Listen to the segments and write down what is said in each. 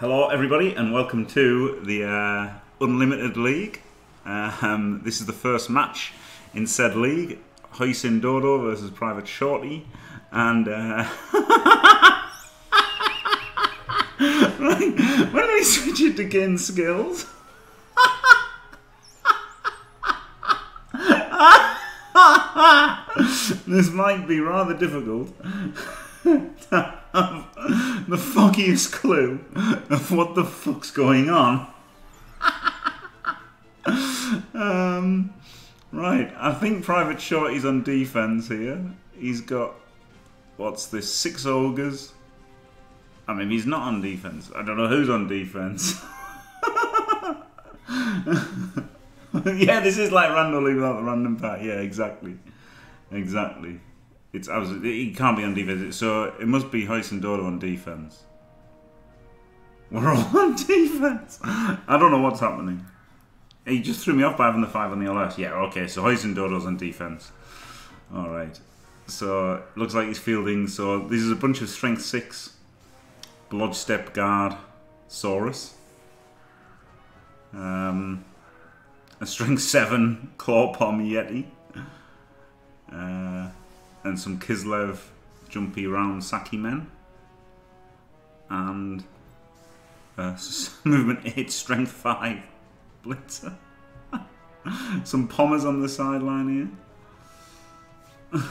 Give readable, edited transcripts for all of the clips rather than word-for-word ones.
Hello everybody and welcome to the Unlimited League. This is the first match in said league. Hoisin Dodo versus Private Shorty. And when they switch it to gain skills. This might be rather difficult to have the fuckiest clue of what the fuck's going on. Right, I think Private Shorty's on defense here. He's got, what's this, 6 ogres? I mean, he's not on defense. I don't know who's on defense. Yeah, this is like Randall Lee without the random pack. Yeah, exactly. Exactly. It's absolutely, he can't be on defense, so it must be Hoisin Dodo on defense. We're all on defense. I don't know what's happening. He just threw me off by having the 5 on the LS. Yeah, okay, so Hoisin Dodo's on defense. Alright. So looks like he's fielding, so this is a bunch of strength 6. Bloodstep guard Saurus. A strength 7 claw palm yeti. And some Kislev jumpy round Saki men. And movement 8 strength 5 blitzer. Some Pommers on the sideline here.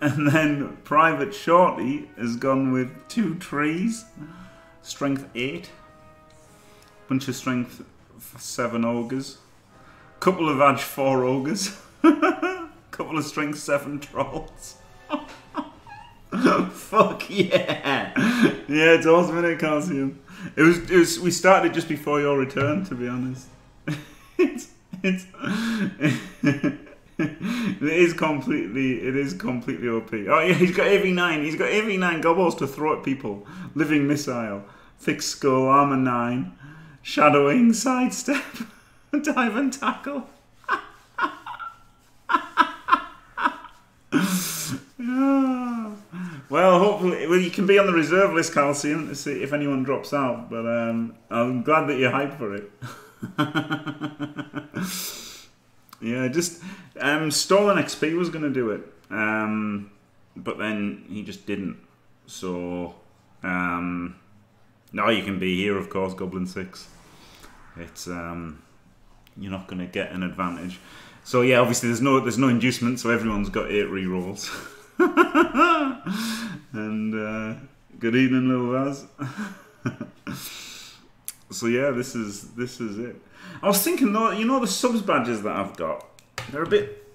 And then Private Shorty has gone with 2 trees, strength 8, bunch of strength 7 ogres, couple of edge 4 ogres, couple of strength 7 trolls. Fuck yeah! Yeah, it's awesome, isn't it, Calcium? It was. We started just before your return, to be honest. It is completely OP. Oh yeah, he's got AV9. He's got AV9 gobbles to throw at people. Living missile, thick skull, armor 9, shadowing, sidestep, dive and tackle. Yeah. Well, hopefully, well, you can be on the reserve list, Calcium, to see if anyone drops out. But I'm glad that you're hyped for it. Yeah, just Stolen XP was going to do it, but then he just didn't. So now you can be here, of course, Goblin6. It's you're not going to get an advantage. So yeah, obviously there's no inducement, so everyone's got 8 rerolls. And good evening, little Vaz. So yeah, this is it. I was thinking though, you know, the subs badges that I've got, they're a bit,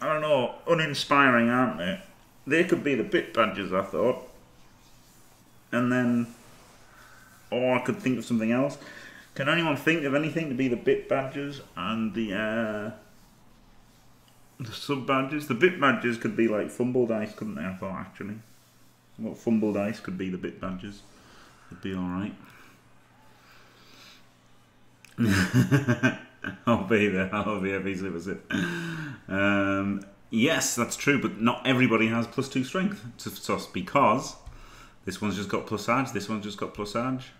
I don't know, uninspiring, aren't they? They could be the bit badges, I thought. And then, or I could think of something else. Can anyone think of anything to be the bit badges and the sub badges? The bit badges could be like fumble dice, couldn't they? I thought actually, what fumble dice could be the bit badges? It'd be all right. I'll be there. I'll be easily with it. Yes, that's true. But not everybody has +2 strength to toss because this one's just got +edge. This one's just got +edge.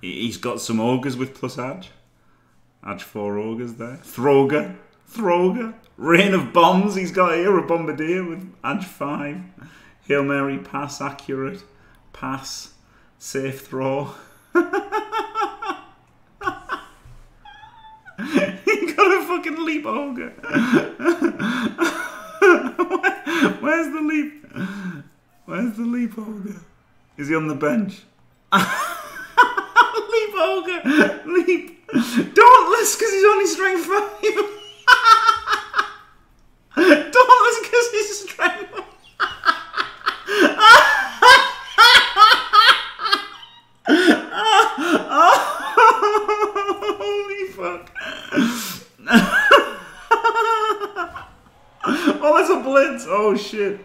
He's got some ogres with +edge. Edge 4 ogres there. Throger. Rain of bombs. He's got here a bombardier with edge 5. Hail Mary pass accurate. Pass safe throw. He got a fucking leap ogre. Where's the leap? Where's the leap ogre? Is he on the bench? Leap ogre! Leap! Dauntless because he's only strength 5! Dauntless because he's strength 5! Holy fuck! Oh, that's a blitz! Oh shit!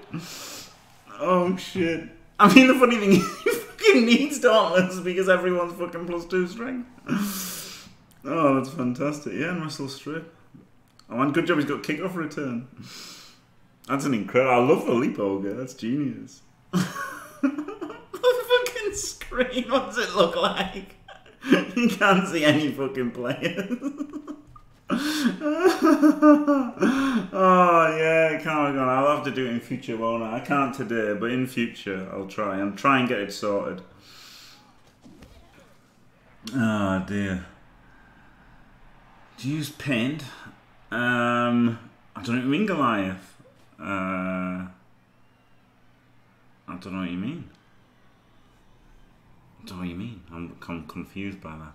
Oh shit! I mean, the funny thing is, he fucking needs Dauntless because everyone's fucking +2 strength. Oh, that's fantastic! Yeah, and Russell Strip. Oh, and good job, he's got kickoff return. That's an incredible. I love the leap ogre. That's genius. screen. What does it look like? You can't see any fucking players. Oh yeah, come on, I'll have to do it in future, won't I? I can't today, but in future I'll try. I'm trying to get it sorted. Oh dear. Do you use paint? I don't know what you mean, Goliath. I don't know what you mean. I don't know what you mean. I'm confused by that.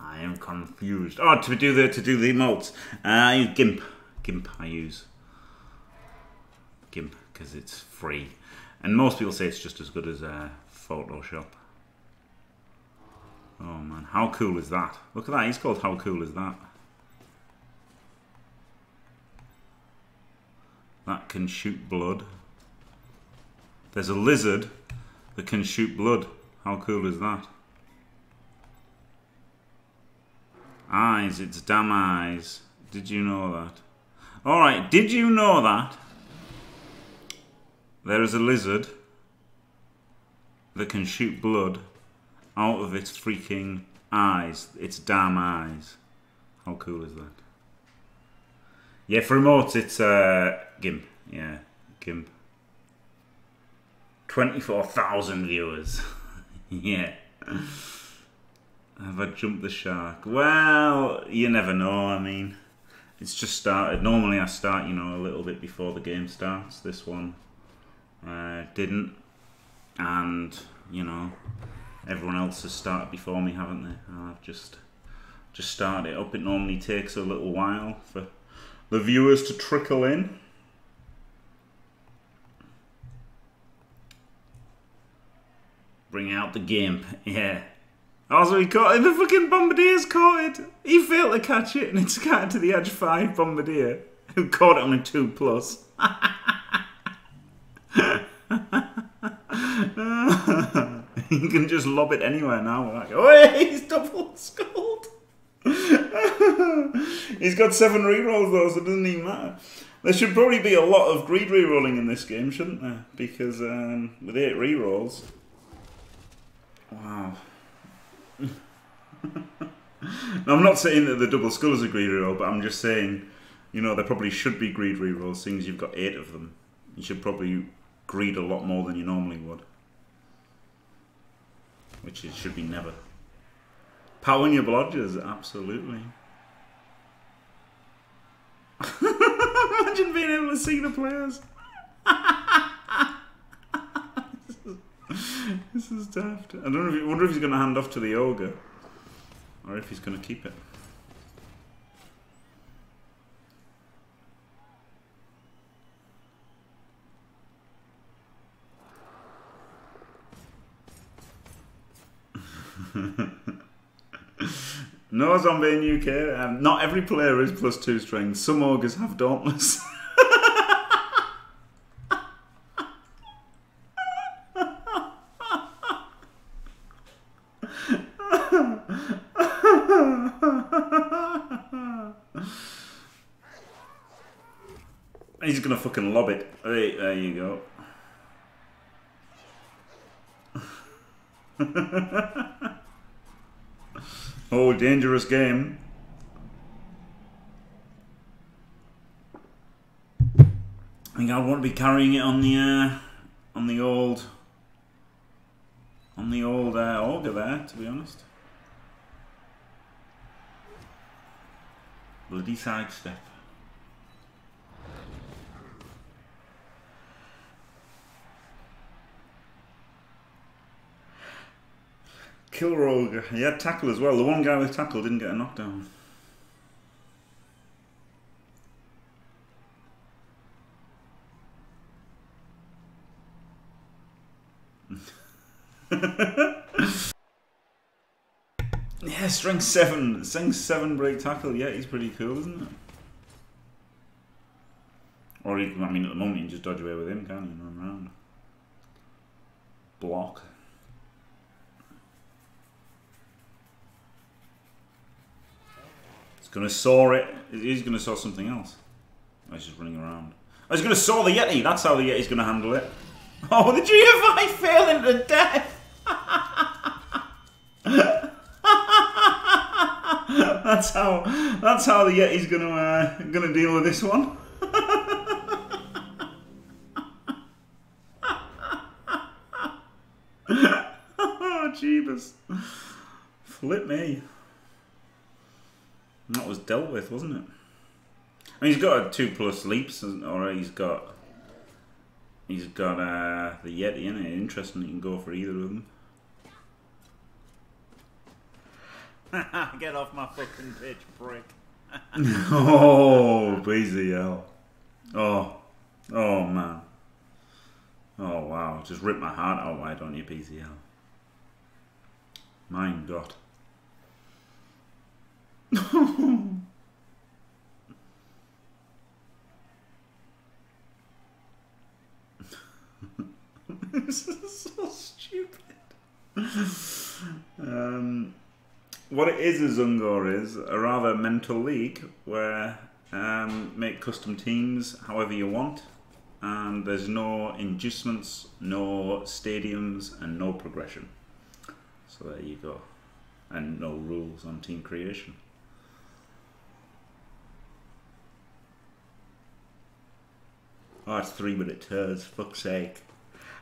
I am confused. Oh, to do the emotes. I use Gimp. I use Gimp because it's free, and most people say it's just as good as Photoshop. Oh man, how cool is that? Look at that. He's called How Cool Is That? That can shoot blood. There's a lizard that can shoot blood. How cool is that? Eyes, it's damn eyes. Did you know that? Alright, did you know that? There is a lizard that can shoot blood out of its freaking eyes. It's damn eyes. How cool is that? Yeah, for emotes, it's Gimp. Yeah, Gimp. 24,000 viewers. Yeah. Have I jumped the shark? Well, you never know, I mean. It's just started. Normally I start, you know, a little bit before the game starts. This one didn't. And, you know, everyone else has started before me, haven't they? I've just started it up. It normally takes a little while for the viewers to trickle in. Bring out the Gimp, yeah. Also, he caught it. The fucking bombardier's caught it. He failed to catch it, and it's scattered to the edge. 5 bombardier who caught it on a 2+. You can just lob it anywhere now. Like, oh, yeah, he's double scored. He's got 7 rerolls though, so it doesn't even matter. There should probably be a lot of greed rerolling in this game, shouldn't there? Because with 8 rerolls, wow. Now, I'm not saying that the double skull is a greed reroll, but I'm just saying, you know, there probably should be greed rerolls, seeing as you've got 8 of them. You should probably greed a lot more than you normally would. Which it should be never. Powering your blodgers, absolutely. Imagine being able to see the players. This is daft. I don't know. I wonder if he's going to hand off to the ogre, or if he's going to keep it. No zombie in UK. Not every player is +2 strength. Some ogres have dauntless. He's gonna fucking lob it. Hey, there you go. Oh, dangerous game. I think I want to be carrying it on the old auger there, to be honest. Bloody sidestep. Kill rogue. He had tackle as well. The one guy with tackle didn't get a knockdown. Yeah, strength 7. Strength 7 break tackle. Yeah, he's pretty cool, isn't it? Or, he, I mean, at the moment, you can just dodge away with him, can't you? Run around. Block. Gonna saw it. He's gonna saw something else. Oh, he's just running around. Oh, he's gonna saw the Yeti. That's how the Yeti's gonna handle it. Oh, the GFI fell into death! That's how the Yeti's gonna deal with this one. Oh, jeebus. Flip me. That was dealt with, wasn't it? I mean, he's got a 2+ leaps, or he's got the Yeti in it. Interesting, he can go for either of them. Get off my fucking bitch, prick. Oh, BZL. Oh. Oh, man. Oh, wow. Just rip my heart out, why don't you, BZL? Mein Gott. This is so stupid. What it is, a Zungor is a rather mental league where make custom teams however you want, and there's no inducements, no stadiums, and no progression. So there you go, and no rules on team creation. Oh, it's 3-minute turns, fuck's sake.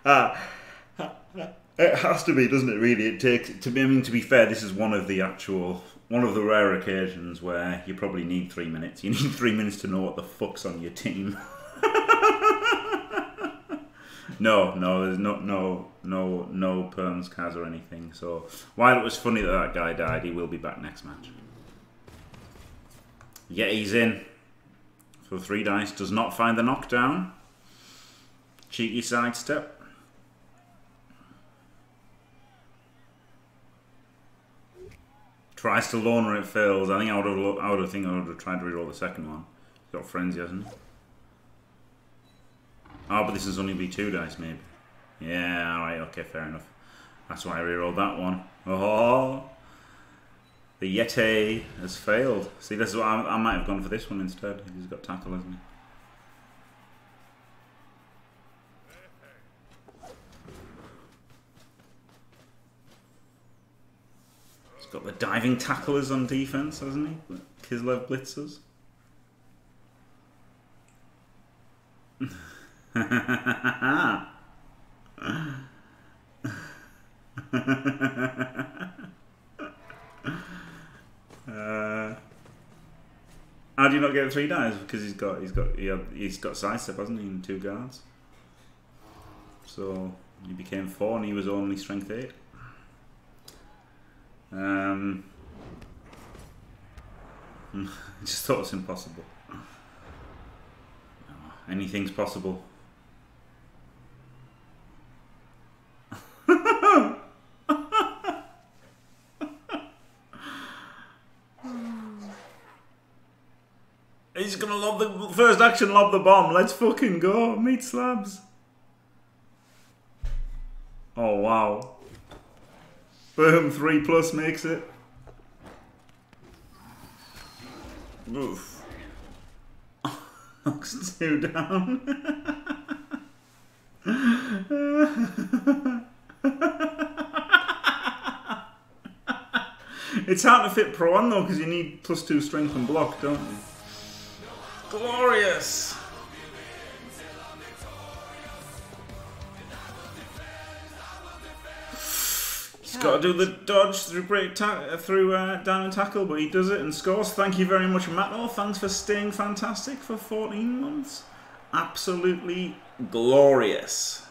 It has to be, doesn't it? Really, it takes. To be, I mean, to be fair, this is one of the rare occasions where you probably need 3 minutes. You need 3 minutes to know what the fuck's on your team. No, there's no perms, Kaz, or anything. So while it was funny that that guy died, he will be back next match. Yeah, he's in. So 3 dice does not find the knockdown. Cheeky sidestep. Tries to loner, it fails. I think I would have tried to reroll the second one. He's got frenzy, hasn't he? Oh, but this is only be 2 dice, maybe. Yeah, alright, okay, fair enough. That's why I rerolled that one. Oh, the Yeti has failed. See, this is what I might have gone for this one instead. He's got tackle, hasn't he? Got the diving tacklers on defense, hasn't he? Like Kislev blitzers. How do you not get 3 dives? Because he's got sidestep, hasn't he? And 2 guards. So he became 4, and he was only strength 8. I just thought it was impossible. Anything's possible. He's gonna lob the first action, lob the bomb. Let's fucking go, meat slabs. Oh wow. Boom, 3+ makes it. Oof. Knocks 2 down. It's hard to fit Pro 1 though, because you need +2 strength and block, don't you? Glorious! Got to do the dodge through down and tackle, but he does it and scores. Thank you very much, Matlow. Thanks for staying fantastic for 14 months. Absolutely glorious.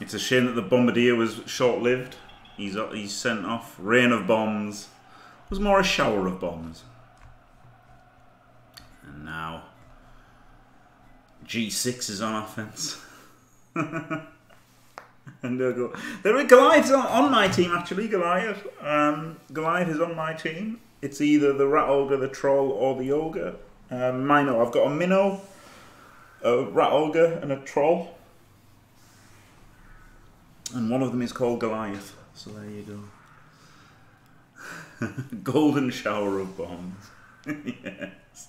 It's a shame that the bombardier was short-lived. He's sent off. Rain of bombs. It was more a shower of bombs. And now G6 is on offense. And go. Goliath's on my team, actually. Goliath is on my team. It's either the rat ogre, the troll, or the ogre. Minnow. I've got a minnow, a rat ogre, and a troll. And one of them is called Goliath. So there you go. Golden shower of bombs. Yes.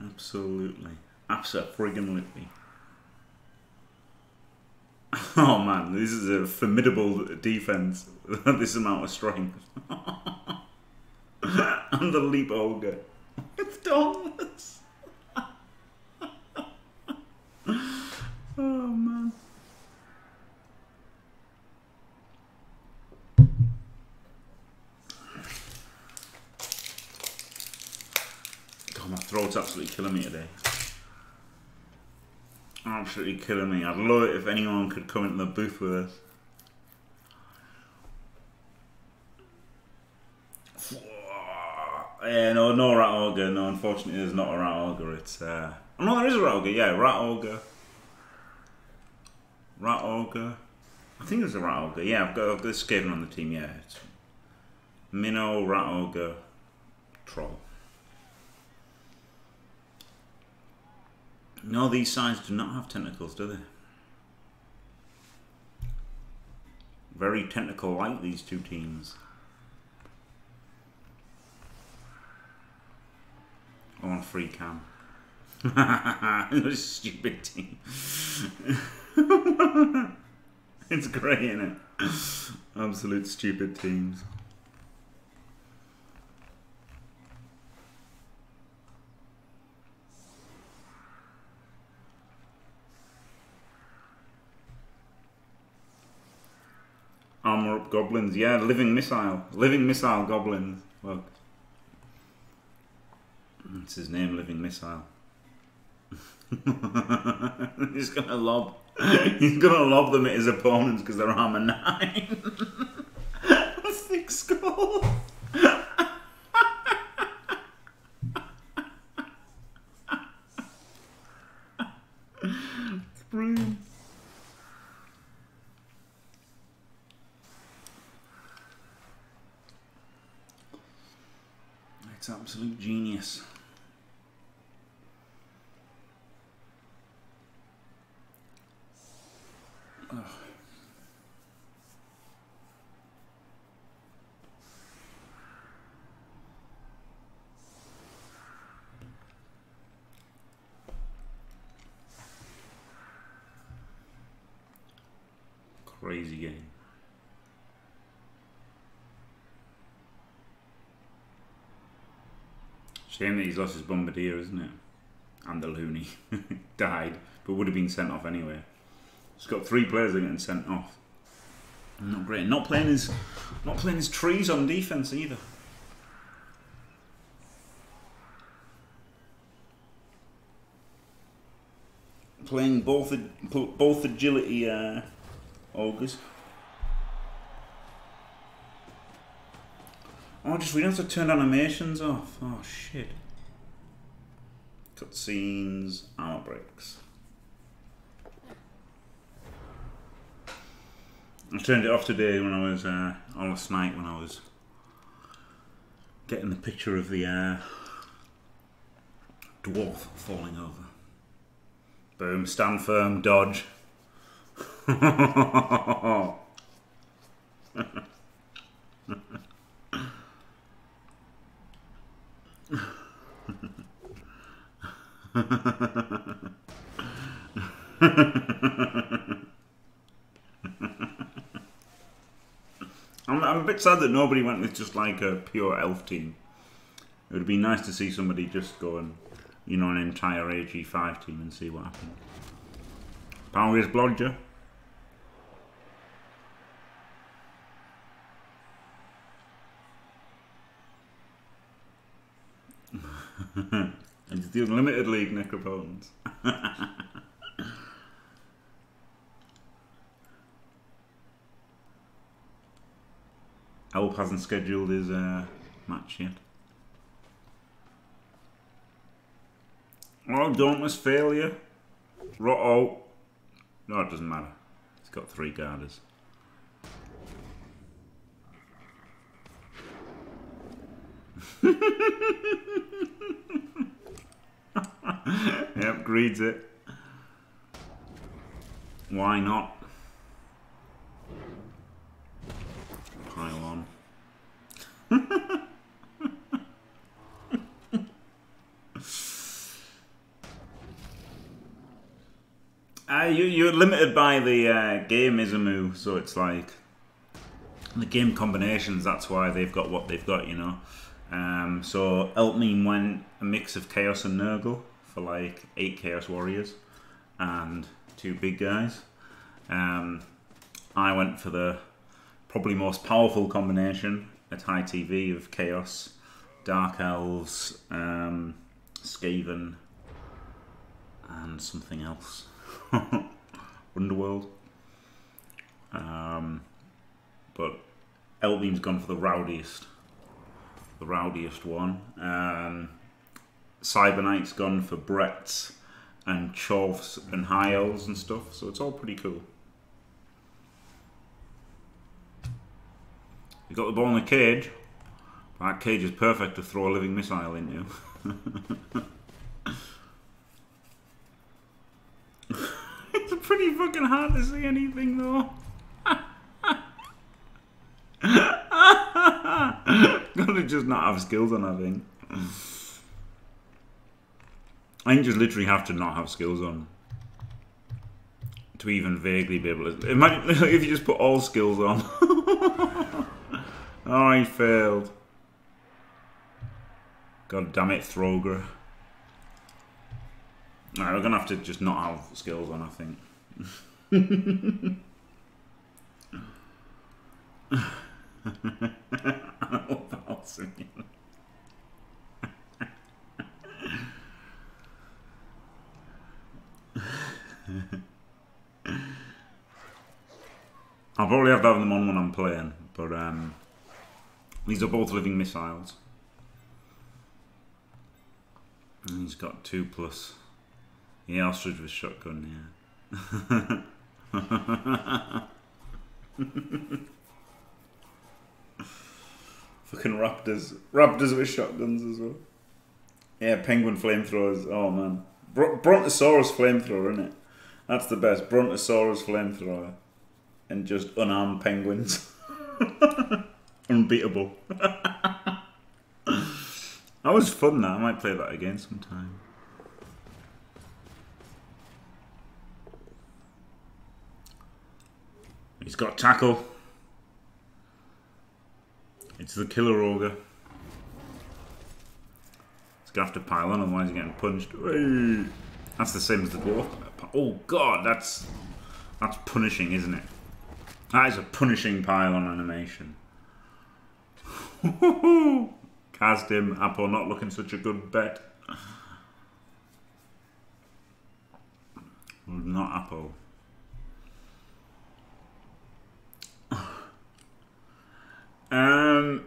Absolutely. Absolutely. Oh man, this is a formidable defense. This amount of strength. And the leap ogre. It's $1. Oh man. God, my throat's absolutely killing me today. Absolutely killing me. I'd love it if anyone could come into the booth with us. Yeah, no rat auger. No, unfortunately, there's not a rat auger. It's oh, no, there is a rat auger. Yeah, rat auger. Rat auger. I think there's a rat auger. Yeah, I've got this Skaven on the team. Yeah, it's minnow, rat auger, troll. No, these signs do not have tentacles, do they? Very tentacle-like, these two teams. I want free cam. Stupid team. It's great, isn't it? Absolute stupid teams. Armor up goblins, yeah, living missile goblins. Look, that's his name, living missile. He's gonna lob them at his opponents because they're armor 9. Thick skull. It's brilliant. It's absolute genius. Ugh. Crazy game. Shame that he's lost his bombardier, isn't it? And the loony. Died, but would have been sent off anyway. He's got 3 players that are getting sent off. Not great. Not playing his trees on defense either. Playing both agility ogres. Oh, just we don't have to turn animations off. Oh, shit. Cutscenes, armor breaks. I turned it off today when I was, or last night when I was getting the picture of the dwarf falling over. Boom, stand firm, dodge. I'm a bit sad that nobody went with just like a pure elf team. It would be nice to see somebody just go and, you know, an entire AG5 team and see what happens. Power is blodger. It's the Unlimited League Necropons. Elp hasn't scheduled his match yet. Oh, Dauntless failure. Rotto. No, it doesn't matter. He's got 3 guarders. Yep, greeds it. Why not? Pile on. You're limited by the game Izumu, so it's like the game combinations. That's why they've got what they've got, you know. So Elkneme went a mix of Chaos and Nurgle for like 8 Chaos Warriors and 2 big guys. I went for the probably most powerful combination at high TV of Chaos, Dark Elves, Skaven, and something else. Underworld. But Elkneme's gone for the rowdiest one. Cyber Knight's gone for Bretts and Chorfs and High Elves and stuff, so it's all pretty cool. You got the ball in a cage. That cage is perfect to throw a living missile into. It's pretty fucking hard to see anything though. Gotta just not have skills on, I think. I think just literally have to not have skills on to even vaguely be able to. Imagine if you just put all skills on. Oh, he failed. God damn it, Throger. Alright, we're gonna have to just not have skills on, I think. I'll probably have to have them on when I'm playing, but these are both living missiles. And he's got 2+. Yeah, ostrich with shotgun, yeah. Fucking raptors. Raptors with shotguns as well. Yeah, penguin flamethrowers. Oh, man. Brontosaurus flamethrower, isn't it? That's the best. Brontosaurus flamethrower. And just unarmed penguins. Unbeatable. That was fun, that. I might play that again sometime. He's got tackle. It's the killer ogre. He's gonna have to pile on, otherwise he's getting punched. That's the same as the dwarf. Oh god, that's punishing, isn't it? That is a punishing pile on animation. Cast him, Apple not looking such a good bet. Not Apple.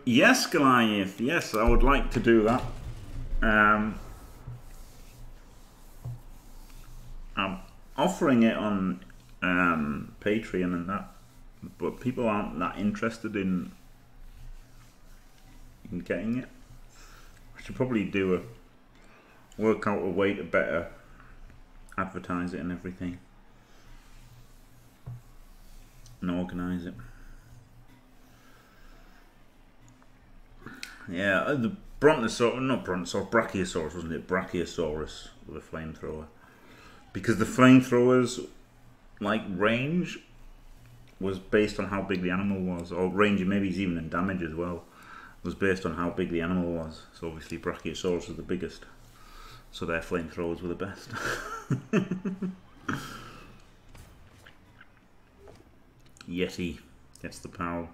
Yes, Goliath. Yes, I would like to do that. I'm offering it on Patreon and that, but people aren't that interested in getting it. I should probably do a work out a way to better advertise it and everything, and organise it. Yeah, the Brontosaurus, not Brontosaurus, Brachiosaurus, wasn't it? Brachiosaurus with a flamethrower. Because the flamethrower's, like, range was based on how big the animal was. Or range, maybe he's even in damage as well, was based on how big the animal was. So obviously Brachiosaurus was the biggest. So their flamethrowers were the best. Yeti gets the power.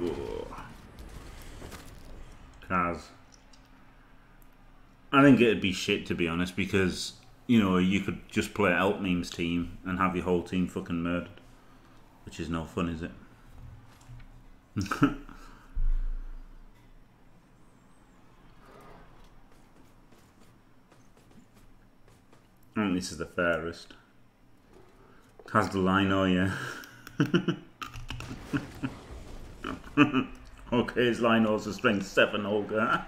Whoa. Kaz. I think it'd be shit, to be honest, because, you know, you could just play Elkneme's team and have your whole team fucking murdered, which is no fun, is it? I think this is the fairest. Kaz the Lino, yeah. Okay, his Lino's a strength 7 ogre.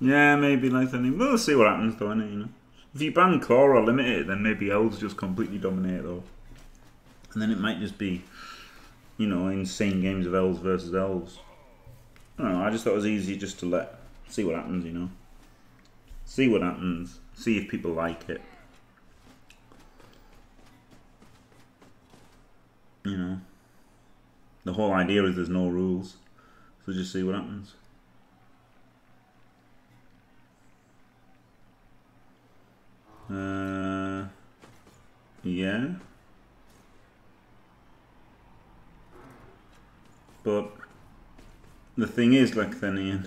Yeah, maybe like that. We'll see what happens though, innit, you know. If you ban core or limit it, then maybe elves just completely dominate though. And then it might just be, you know, insane games of elves versus elves. I don't know, I just thought it was easy just to let, see what happens, you know. See what happens, see if people like it. You know, the whole idea is there's no rules, so just see what happens. Yeah. But the thing is, Lechthenian,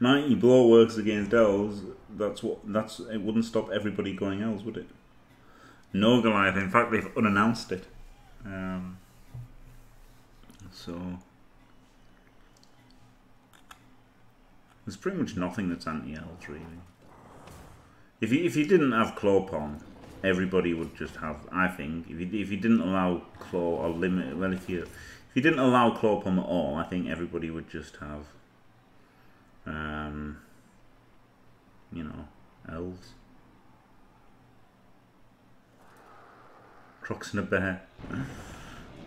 mighty blow works against elves. That's it. Wouldn't stop everybody going elves, would it? No, Goliath. In fact, they've unannounced it. So there's pretty much nothing that's anti-elves, really. If you didn't have Clawpon, everybody would just have. I think if you didn't allow Claw or limit, well, if you didn't allow Clawpon at all, I think everybody would just have, you know, elves. Crocs and a bear.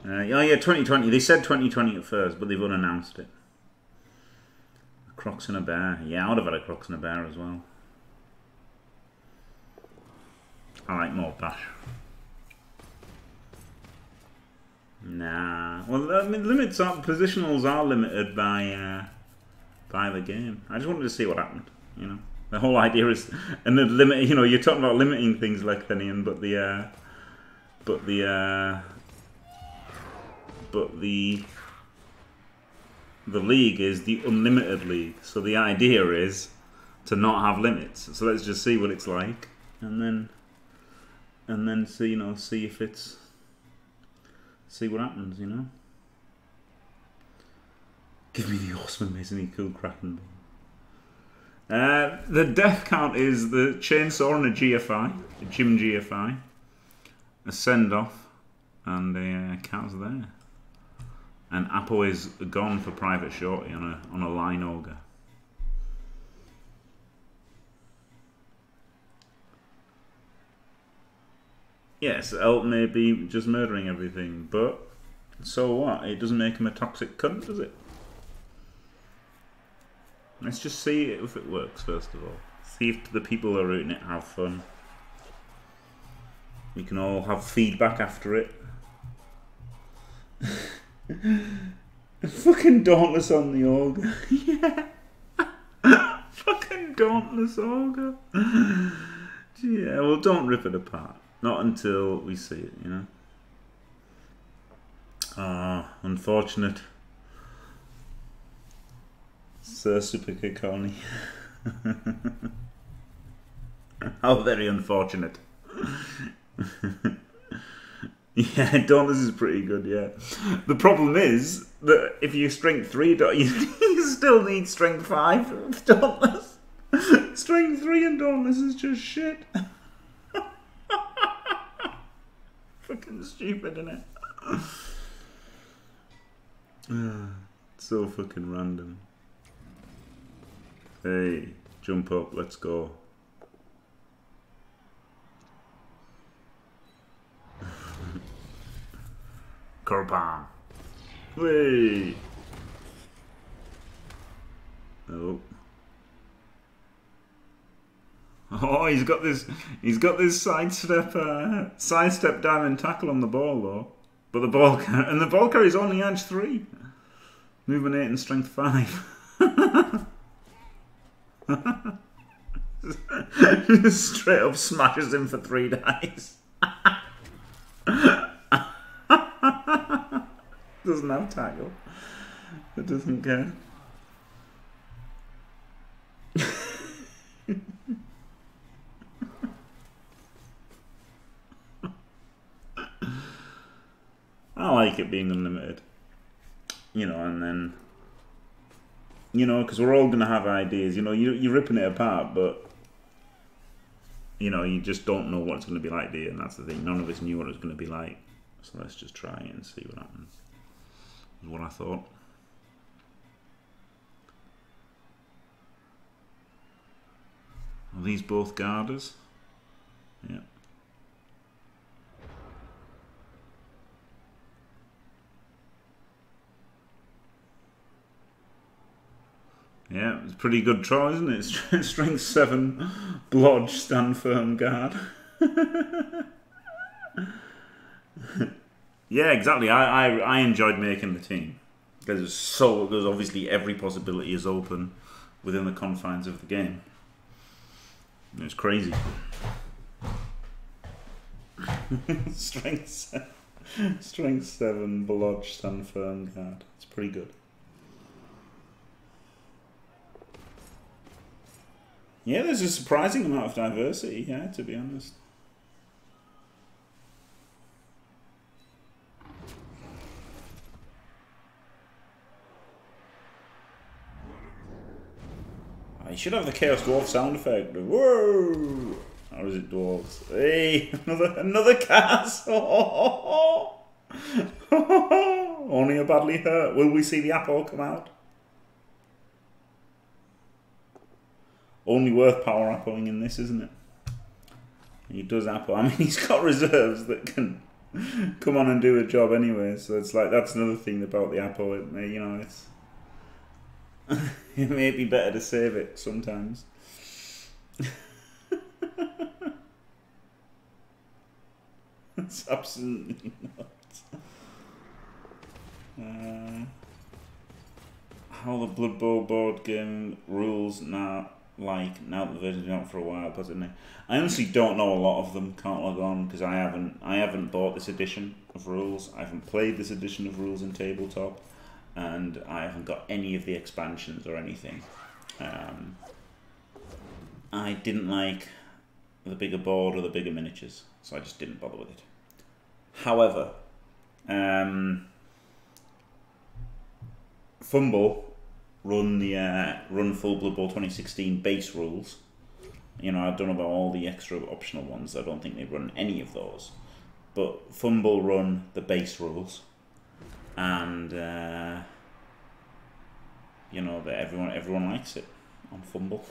Oh yeah, 2020. They said 2020 at first, but they've unannounced it. A Crocs and a bear. Yeah, I would have had a Crocs and a bear as well. I like more bash. Nah. Well, I mean, limits are, positionals are limited by the game. I just wanted to see what happened. You know, the whole idea is, and the limit. You know, you're talking about limiting things like Lechthenian, but the league is the Unlimited League. So the idea is to not have limits. So let's just see what it's like, and then. And then see, you know, see if it's, see what happens, you know. Give me the horseman, isn't he cool, Kraken? The death count is the chainsaw and a GFI, a gym GFI, a send off, and the cat's there. And Apo is gone for Private Shorty on a line auger. Yes, Elk may be just murdering everything, but so what? It doesn't make him a toxic cunt, does it? Let's just see if it works, first of all. See if the people who are rooting it have fun. We can all have feedback after it. Fucking Dauntless on the Auger. Yeah. Fucking Dauntless Auger. Yeah, well, don't rip it apart. Not until we see it, you know. Ah, unfortunate. Sir Super Kikoni. How very unfortunate. Yeah, Dauntless is pretty good, yeah. The problem is that if you strength 3, you still need strength 5 of Dauntless. Strength 3 and Dauntless is just shit. Fucking stupid, innit? So fucking random. Hey, jump up, let's go. Corpan. Whee! Oh. Oh, he's got this sidestep diamond tackle on the ball though, but the ball and the ball carries only edge 3, movement 8 and strength 5. Straight up smashes him for 3 dice. Doesn't have tackle. It doesn't care. I like it being unlimited, you know, and then, you know, because we're all going to have ideas, you know, you're ripping it apart, but, you know, you just don't know what it's going to be like, do you? And that's the thing, none of us knew what it was going to be like, so let's just try it and see what happens, is what I thought. Are these both guarders? Yeah. Yeah, it's a pretty good try, isn't it? Strength 7, blodge, stand firm, guard. Yeah, exactly. I enjoyed making the team. Because obviously every possibility is open within the confines of the game. It was crazy. Strength 7, blodge, stand firm, guard. It's pretty good. Yeah, there's a surprising amount of diversity, yeah, to be honest. I should have the Chaos Dwarf sound effect. Whoa! Or is it dwarves? Hey, another castle! Only a badly hurt. Will we see the apple come out? Only worth power appling in this, isn't it? He does apple. I mean, he's got reserves that can come on and do a job anyway. So it's like, that's another thing about the apple. It may, you know, it's it may be better to save it sometimes. It's absolutely nuts. How the Blood Bowl board game rules now, like, now that the version's been out for a while, personally. I honestly don't know a lot of them, can't log on, because I haven't bought this edition of rules, I haven't played this edition of rules in tabletop, and I haven't got any of the expansions or anything. I didn't like the bigger board or the bigger miniatures, so I just didn't bother with it. However, Fumble run the run full Blood Bowl 2016 base rules. You know, I don't know about all the extra optional ones. I don't think they run any of those, but Fumble run the base rules, and you know that everyone likes it on Fumble.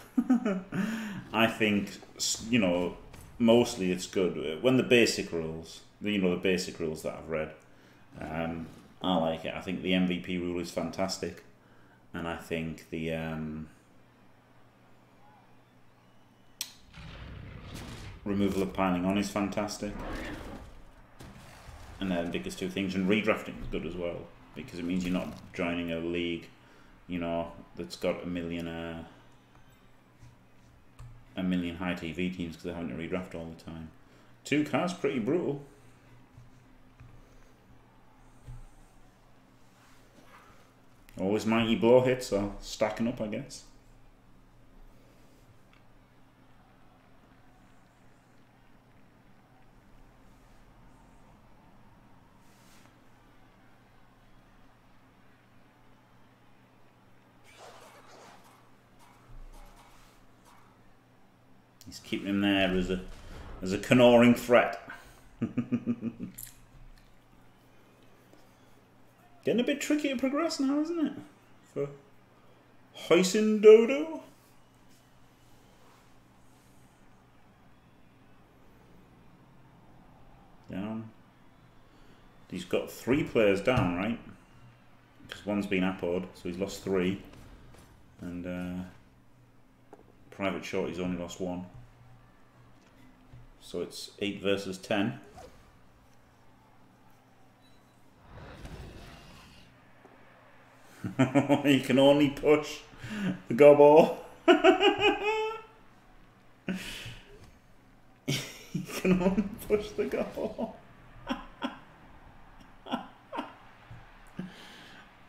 I think, you know, mostly it's good when the basic rules, you know, the basic rules that I've read, I like it. I think the MVP rule is fantastic, and I think the removal of piling on is fantastic, and they're the biggest two things. And redrafting is good as well, because it means you're not joining a league, you know, that's got a million high TV teams, because they're having to redraft all the time. 2 cards, pretty brutal. Always mighty blow hits are stacking up, I guess. He's keeping him there as a canoring threat. Getting a bit tricky to progress now, isn't it? For Hoisin Dodo. Down. He's got 3 players down, right? Because 1's been appoed, so he's lost 3. And Private Shorty's only lost 1. So it's 8 versus 10. You can only push the gobble. You can only push the gobble.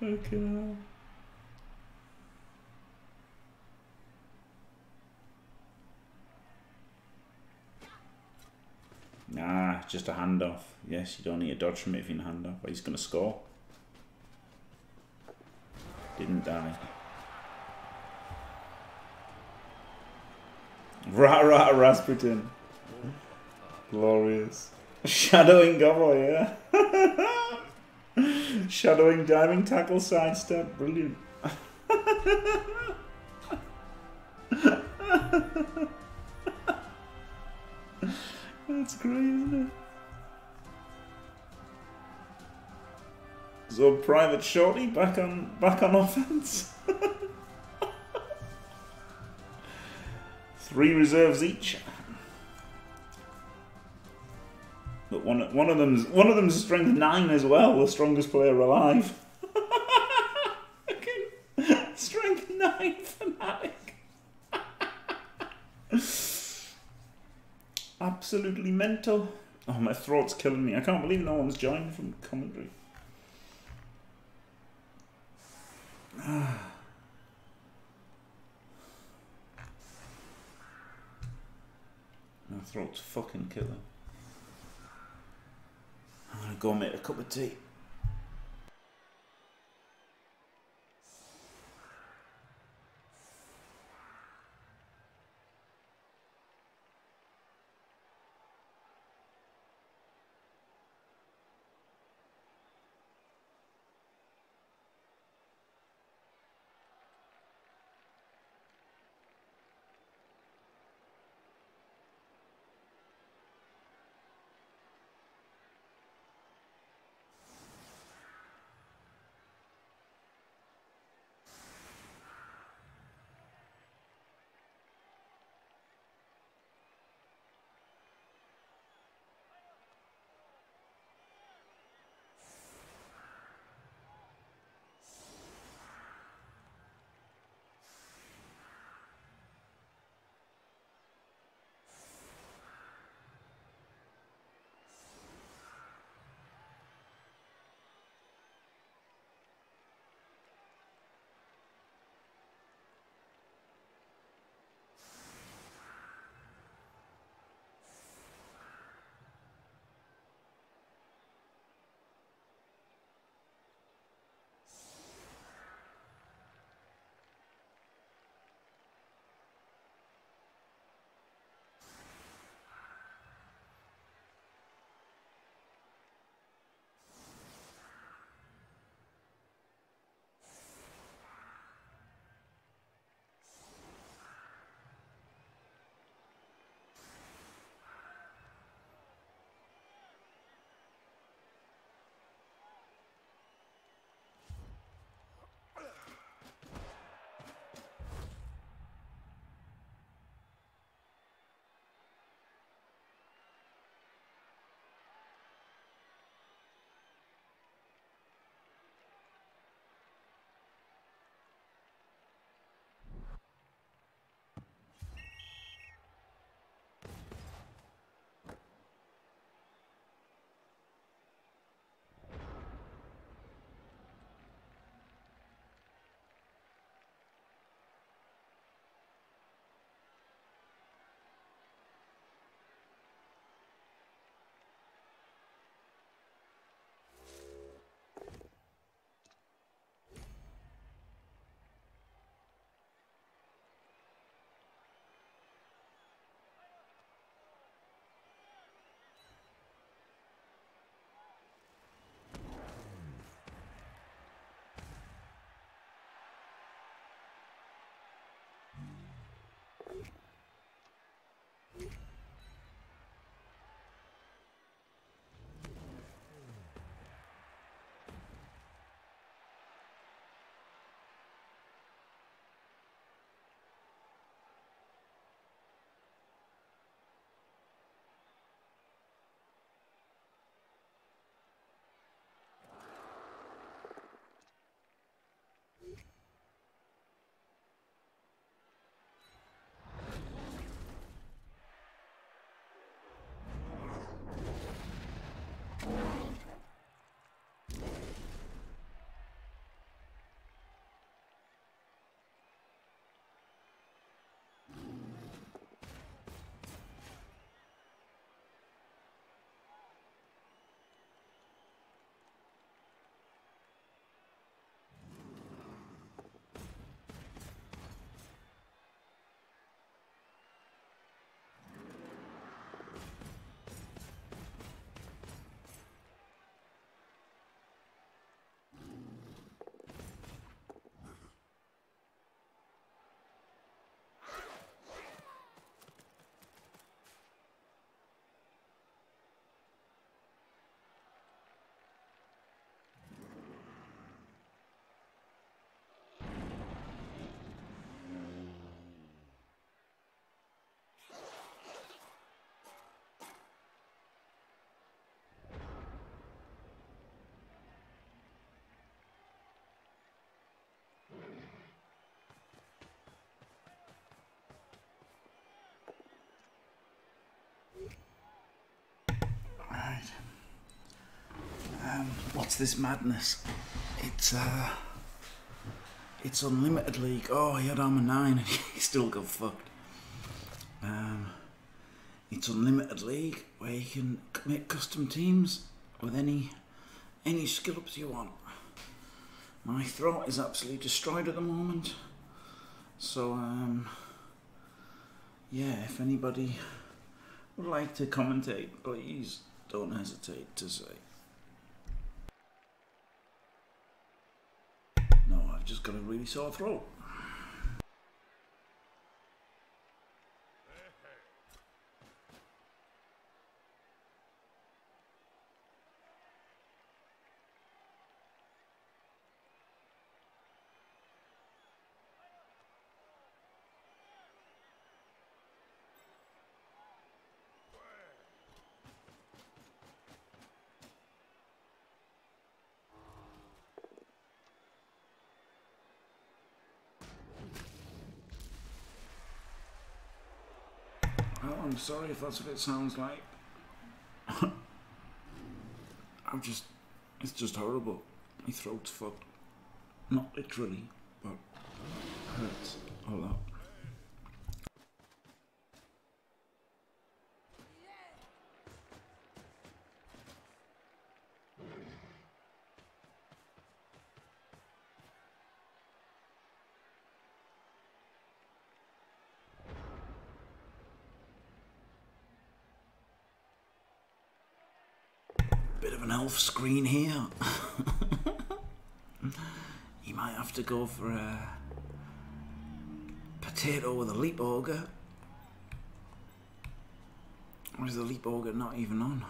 Okay. Nah, just a handoff. Yes, you don't need a dodge from it if you hand off. He's going to score. Didn't die. Rah rah Rasputin. Glorious. Shadowing Gobble, yeah. Shadowing, diving, tackle, sidestep. Brilliant. That's great, isn't it? So Private Shorty back on offense. 3 reserves each. But one of them's strength 9 as well, the strongest player alive. Strength 9 fanatic. Absolutely mental. Oh, my throat's killing me. I can't believe no one's joined from commentary. My throat's fucking killing. I'm gonna go make a cup of tea. What's this madness? It's Unlimited League. Oh, he had armor 9 and he still got fucked. It's Unlimited League where you can make custom teams with any skill ups you want. My throat is absolutely destroyed at the moment. So, yeah, if anybody would like to commentate, please don't hesitate to say. No, I've just got a really sore throat. I'm sorry if that's what it sounds like. It's just horrible. My throat's fucked. Not literally, but it hurts a lot. Elf screen here. You might have to go for a potato with a leap auger. Or is the leap auger not even on?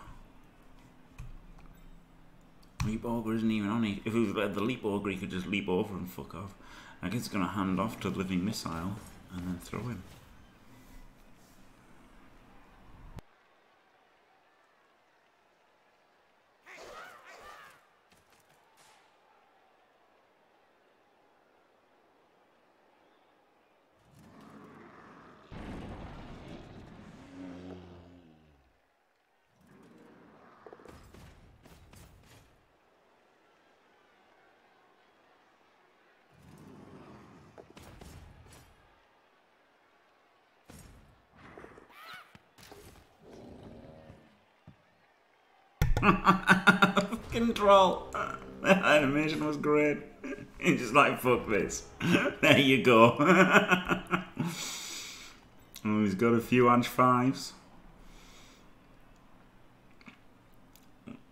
Leap auger isn't even on. If he had the leap auger, he could just leap over and fuck off. I guess it's going to hand off to Living Missile and then throw him. Fucking troll. That animation was great. He's just like, fuck this. There you go. Oh, he's got a few Ange 5s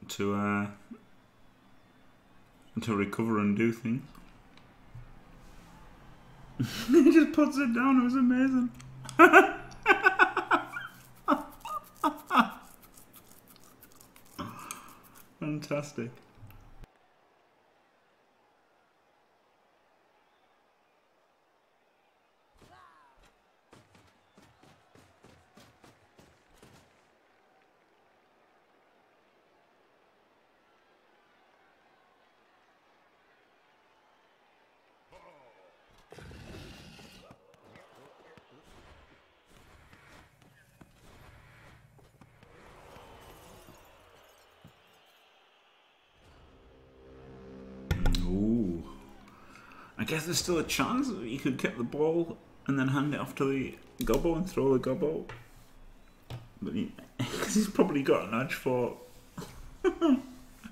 to recover and do things. He just puts it down. It was amazing. Fantastic. I guess there's still a chance that you could get the ball and then hand it off to the gobbo and throw the gobbo. But he's probably got an edge for an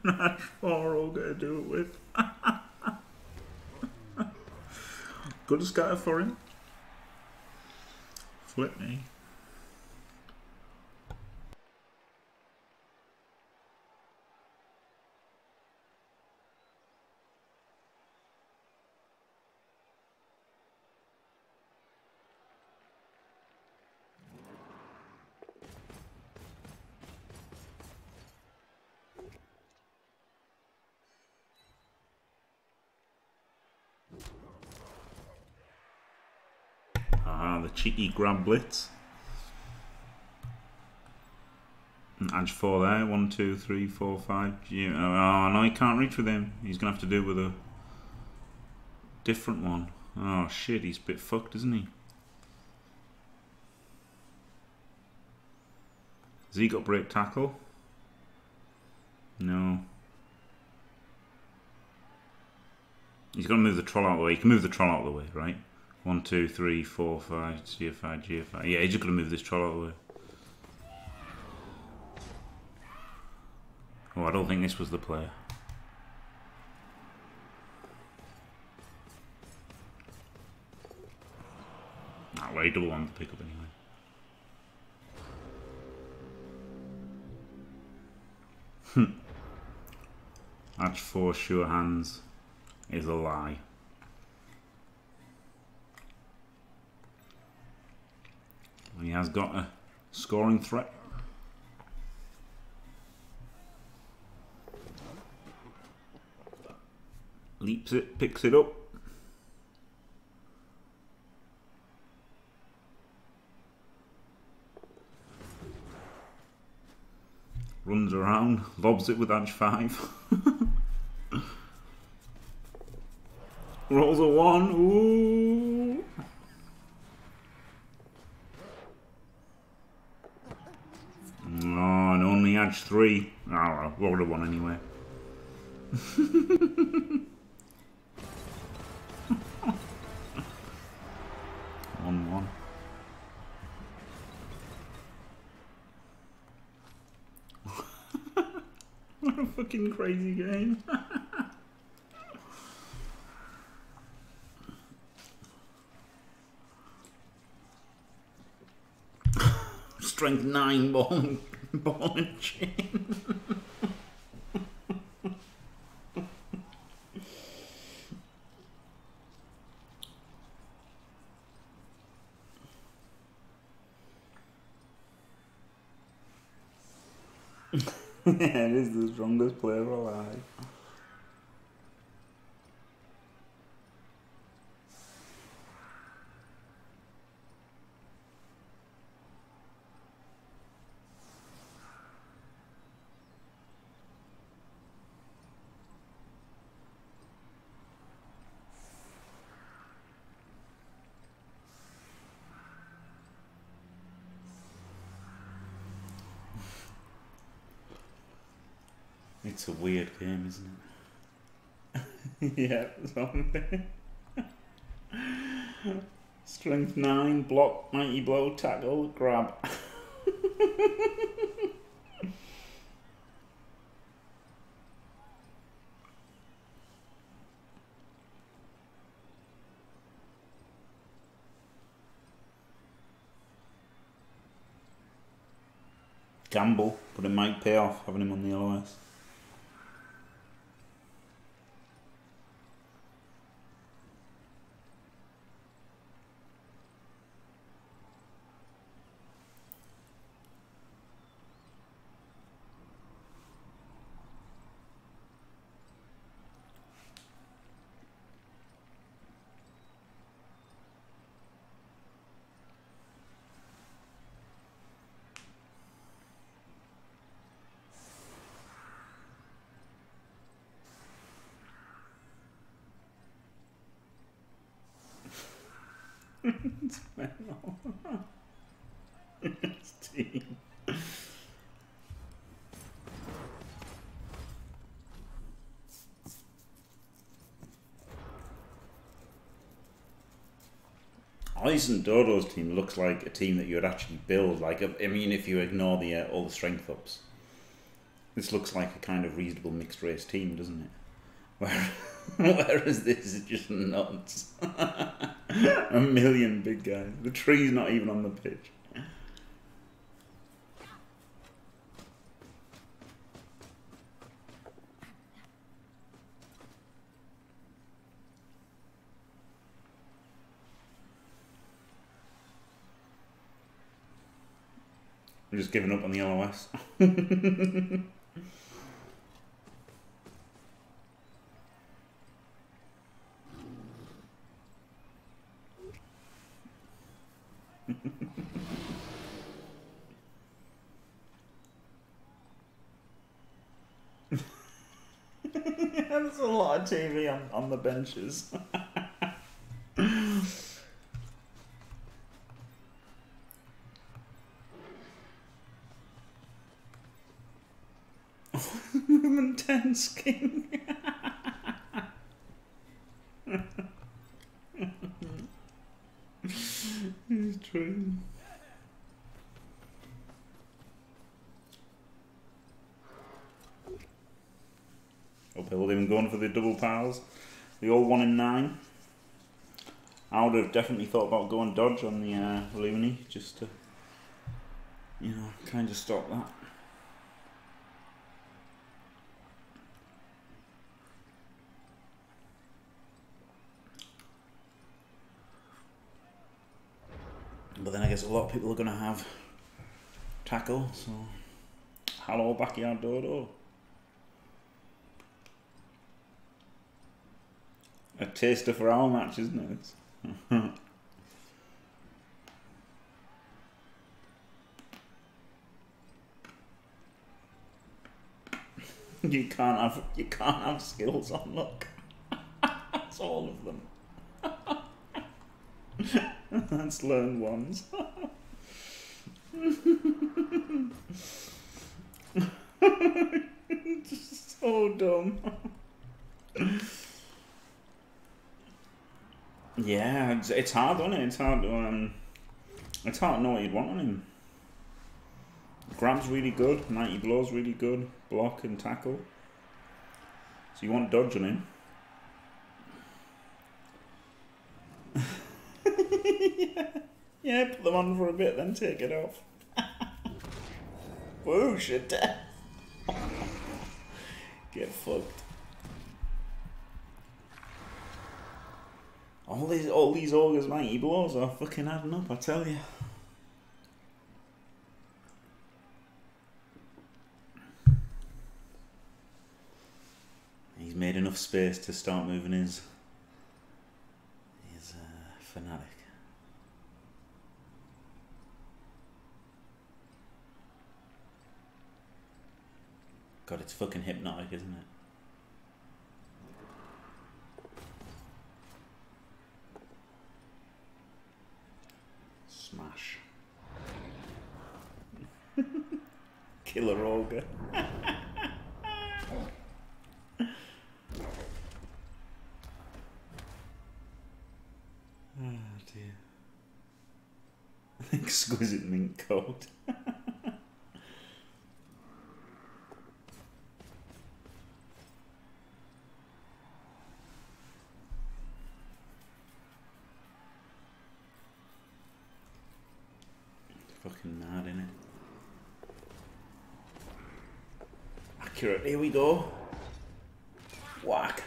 edge for ogre to do it with. Good scatter for him. Flip me. Cheeky grab blitz. Edge 4 there. 1, 2, 3, 4, 5. Oh, no, he can't reach with him. He's going to have to do with a different one. Oh, shit. He's a bit fucked, isn't he? Has he got break tackle? No. He's got to move the troll out of the way. He can move the troll out of the way, right? 1, 2, 3, 4, 5, GFI, GFI. Yeah, he's just going to move this troll out of the way. Oh, I don't think this was the player. Ah, well, he double on the pickup anyway. That's for sure hands is a lie. And he has got a scoring threat. Leaps it, picks it up. Runs around, lobs it with edge 5. Rolls a 1. Ooh. Oh, and only edge 3. Oh, well, rolled a 1 anyway. one. What a fucking crazy game. Strength 9 ball and chain. Yeah, it is the strongest player alive. It's a weird game, isn't it? Yeah, that's what I'm saying. Strength 9, block, mighty blow, tackle, grab. Gamble, but it might pay off having him on the LOS. It's all around his team. Hoisin Dodo's team looks like a team that you would actually build. Like, I mean, if you ignore the all the strength ups, this looks like a kind of reasonable mixed race team, doesn't it? Whereas this is just nuts. A million big guys. The tree's not even on the pitch. I'm just giving up on the LOS. There's a lot of TV on the benches. Women 10 skin. screen. Up they will even going for the double pals. The old 1 in 9. I would have definitely thought about going dodge on the Looney just to, you know, kind of stop that. But then I guess a lot of people are going to have tackle, so hello backyard Dodo. A taster for our match, isn't it? You can't have skills on luck. That's all of them. That's learned ones. Just so dumb. Yeah, it's hard, isn't it? It's hard to know what you'd want on him. Grab's really good, 90 blows really good, block and tackle. So you want dodge on him. Yeah, put them on for a bit, then take it off. Whoosh, a death. Get fucked. All these ogres' mighty blows are fucking adding up, I tell you. He's made enough space to start moving his fanatic. God, it's fucking hypnotic, isn't it? Smash. Killer ogre. Oh dear. Exquisite mink coat. Here we go. Whack.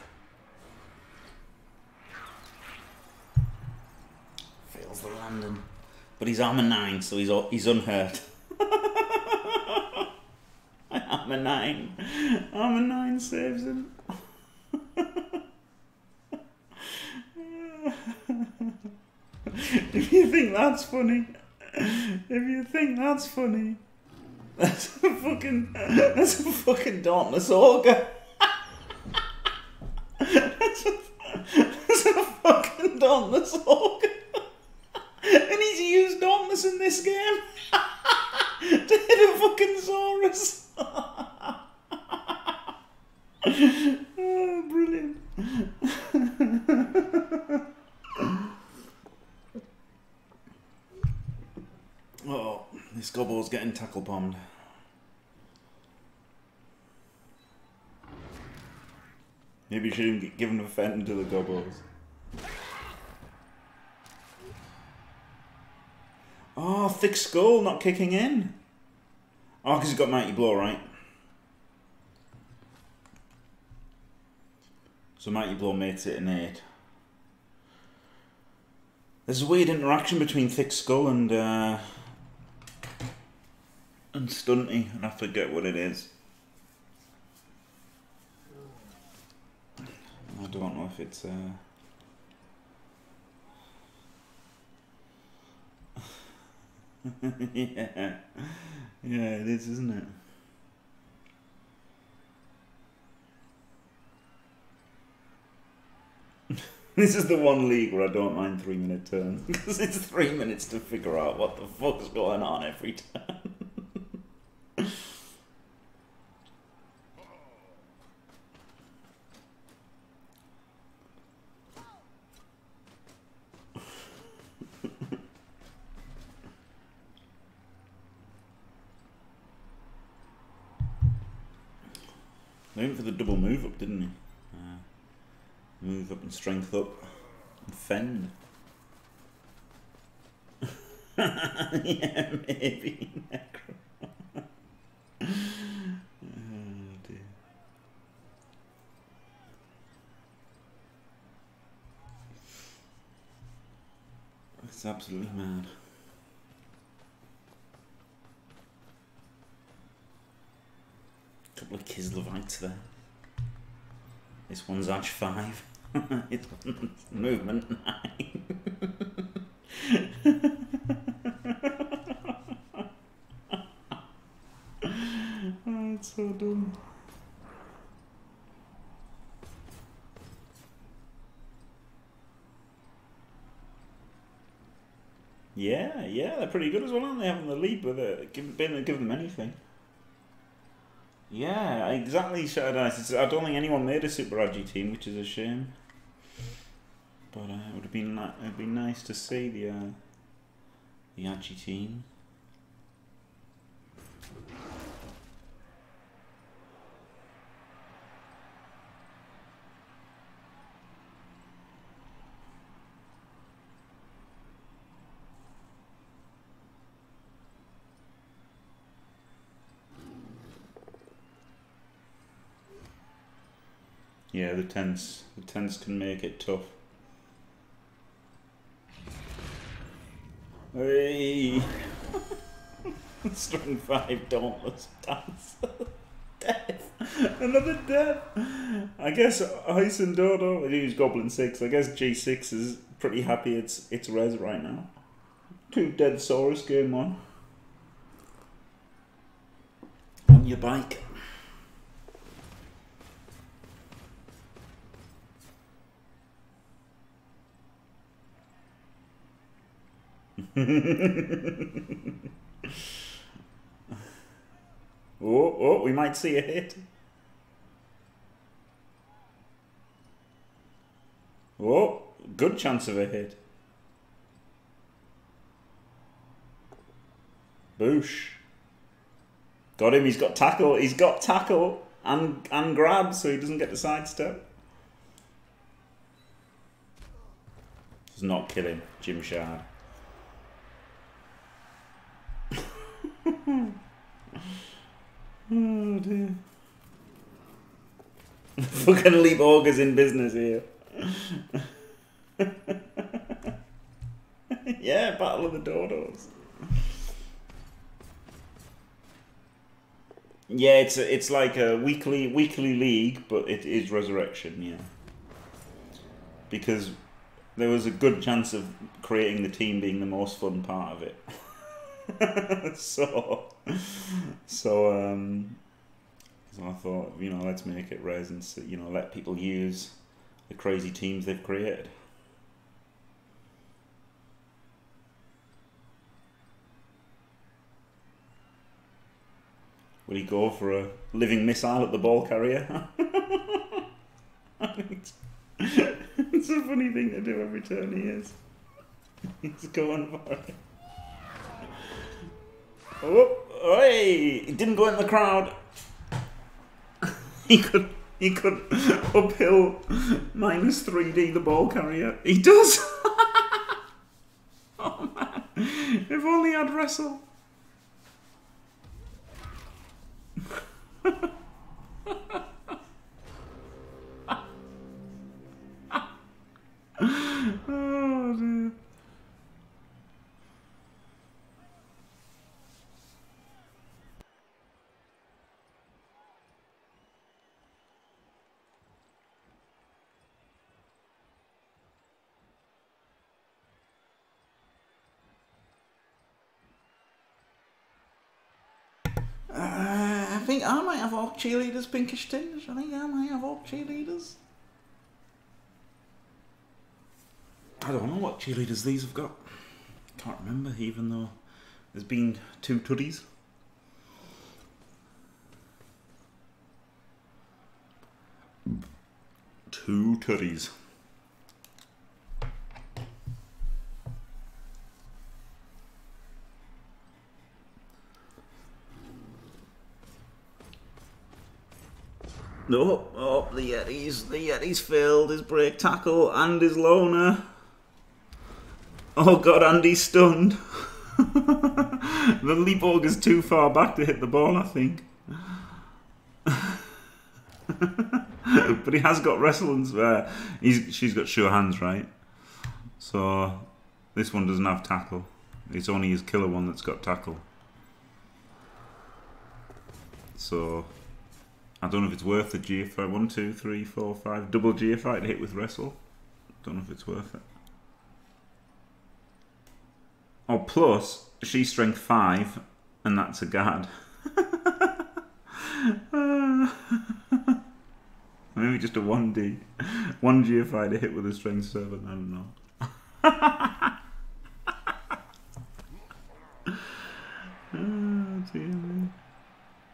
Fails the landing. But he's armor 9, so he's unhurt. Armor 9. Armor 9 saves him. If you think that's funny. If you think that's funny. That's a fucking dauntless ogre. That's a fucking dauntless ogre. And he's used dauntless in this game to hit a fucking Saurus. Oh, brilliant. Oh, this Gobbo's getting tackle bombed. Maybe you shouldn't give him a fend to the Gobbos. Oh, thick skull not kicking in. Oh, because he's got mighty blow, right? So mighty blow makes it an 8. There's a weird interaction between thick skull and stunty, and I forget what it is. I don't know if it's yeah, it is, isn't it? This is the one league where I don't mind 3-minute turns, because it's 3 minutes to figure out what the fuck's going on every turn. He went for the double move up, didn't he? Move up and strength up and fend. Yeah, maybe Necropon. Oh dear. That's absolutely mad. A couple of Kislevites there. This one's Edge 5. This one's Movement 9. So dumb. Yeah, they're pretty good as well, aren't they? Having the lead with it, give them anything. Yeah, exactly. Shattered Ice. I don't think anyone made a Super Agi team, which is a shame. But it would have been it'd be nice to see the Agi team. Yeah, the tents can make it tough. Hey, strong five dauntless dancer. Death, another death. I guess Hoisin Dodo. He's Goblin 6. I guess G6 is pretty happy. It's res right now. 2 dead Saurus game on. On your bike. oh, we might see a hit. Oh, good chance of a hit. Boosh. Got him, he's got tackle and grab, so he doesn't get the sidestep. Does not kill him, Jim Shard. Oh dear. Fucking Leap Augur's in business here. Yeah, Battle of the Dodos. Yeah, it's like a weekly league, but it is resurrection, yeah. Because there was a good chance of creating the team being the most fun part of it. So I thought, you know, let's make it res and, you know, let people use the crazy teams they've created. Will he go for a living missile at the ball carrier? It's a funny thing to do every turn he is. He's going for it. Oh, hey! He didn't go in the crowd. He could uphill -3D the ball carrier. He does. Oh man! If only I'd wrestle. Oh dear. I think I might have Orc Cheerleaders pinkish tinge. I think I might have Orc Cheerleaders. I don't know what cheerleaders these have got. Can't remember, even though there's been 2 tuddies. Two tuddies. No, oh, the Yetis failed his break tackle and his loner. Oh god, Andy's stunned. The Leaborg is too far back to hit the ball, I think. But he has got wrestling spare. She's got sure hands, right? So this one doesn't have tackle. It's only his killer one that's got tackle. So I don't know if it's worth the GFI. 1, 2, 3, 4, 5. Double GFI to hit with wrestle. Don't know if it's worth it. Oh, plus she's strength 5, and that's a guard. Maybe just a 1D. 1 GFI to hit with a strength 7. I don't know. Oh, dear.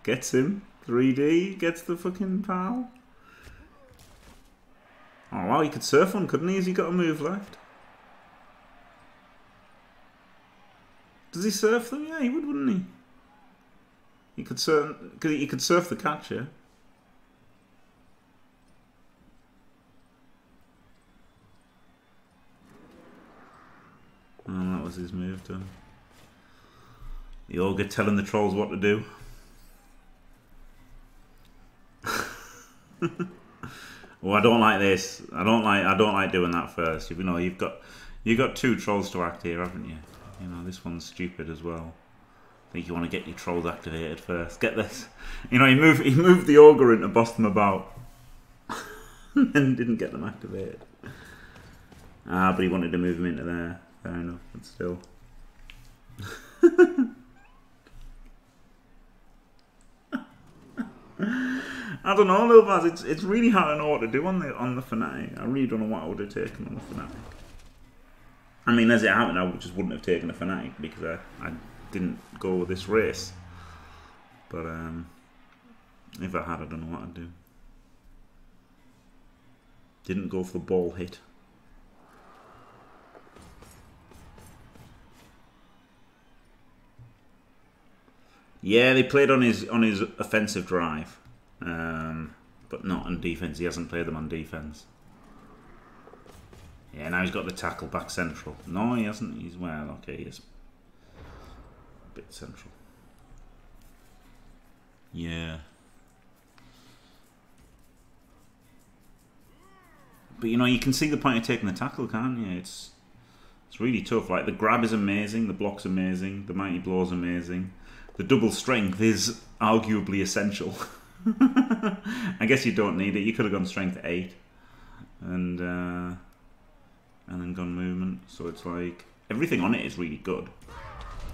Gets him. 3D gets the fucking pal. Oh wow, he could surf one, couldn't he? Has he got a move left? Does he surf them? Yeah, he would, wouldn't he? He could surf the catcher. And that was his move done. The ogre telling the trolls what to do. Oh, I don't like this. I don't like doing that first. You know, you've got 2 trolls to act here, haven't you? You know, this one's stupid as well. I think you want to get your trolls activated first. Get this. You know, he moved the ogre in to boss them about. And didn't get them activated. Ah, but he wanted to move them into there. Fair enough, but still. I don't know, Lil Vaz, it's really hard to know what to do on the Fnatic. I really don't know what I would have taken on the Fnatic. I mean, as it happened, I just wouldn't have taken a Fnatic because I didn't go with this race. But if I had, I don't know what I'd do. Didn't go for the ball hit. Yeah, they played on his offensive drive. But not on defense. He hasn't played them on defense. Yeah, now he's got the tackle back central. No, he hasn't. He's well, okay, he is a bit central. Yeah. But you know, you can see the point of taking the tackle, can't you? It's really tough. Like the grab is amazing, the block's amazing, the mighty blow's amazing. The double strength is arguably essential. I guess you don't need it. You could have gone strength 8 and then gone movement. So it's like everything on it is really good.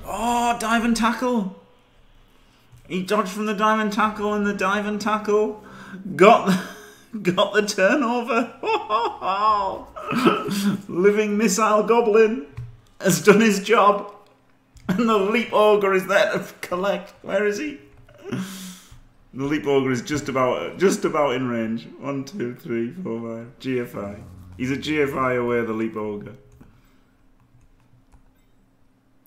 Oh, dive and tackle! He dodged from the dive and tackle, and the dive and tackle got the turnover. Living missile goblin has done his job, and the leap ogre is there to collect. Where is he? The leap ogre is just about in range. 1, 2, 3, 4, 5. GFI. He's a GFI away, the leap ogre.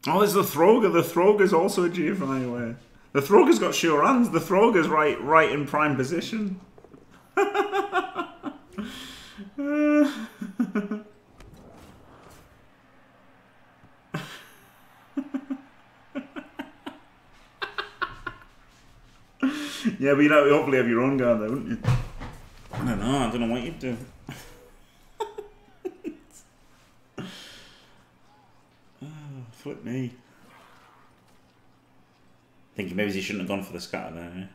Oh, there's the Throger. The Throger's also a GFI away. The Throger's got sure hands. The Throger's right in prime position. Yeah, but you know, hopefully have your own guard there, wouldn't you? I don't know what you'd do. Oh, flip me. Thinking maybe he shouldn't have gone for the scatter there,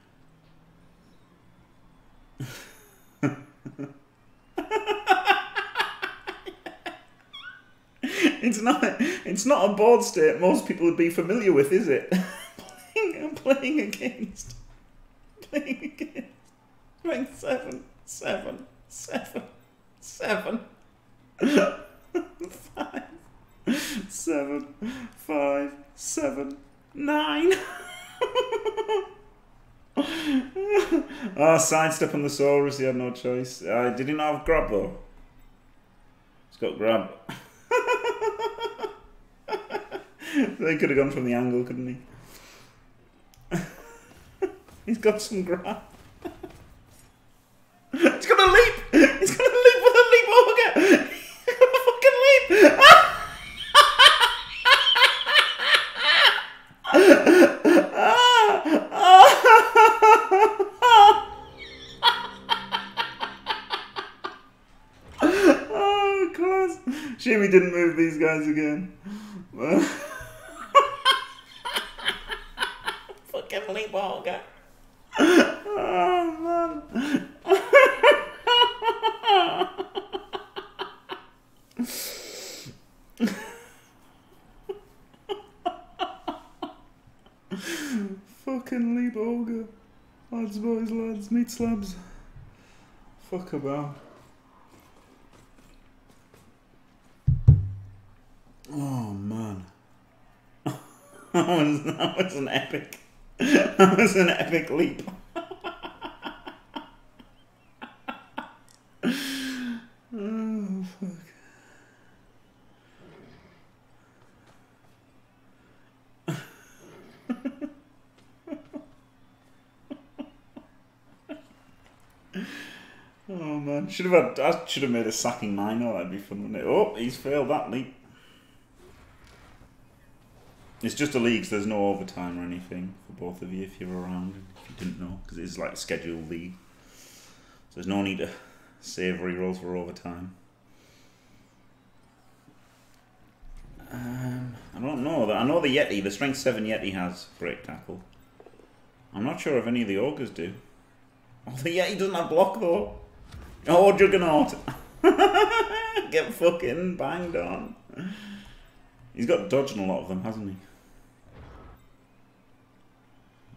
yeah? It's not a board state most people would be familiar with, is it? I'm playing against. Again. Strength 7, 7, 7, 7, 5, 7, 5, 7, 9. Oh, sidestep on the Saurus, he had no choice. Did he not have grab though? He's got grab. They could have gone from the angle, couldn't he? He's got some grab. Shame he didn't move these guys again. Fucking leapball guy. Oh, man. Fucking leap ogre. Lads, boys, lads, meat slabs. Fuck about. Oh, man. That was an epic. That was an epic leap. Oh, fuck. Oh man, I should have made a sacking minor, that'd be fun, wouldn't it? Oh, he's failed that leap. It's just a league, so there's no overtime or anything for both of you if you're around, if you didn't know, because it is like a scheduled league. So there's no need to save rerolls for overtime. I don't know. I know the Yeti, the Strength 7 Yeti has Break Tackle. I'm not sure if any of the Ogres do. Oh, the Yeti doesn't have Block, though. Oh, Juggernaut. Get fucking banged on. He's got dodge on a lot of them, hasn't he?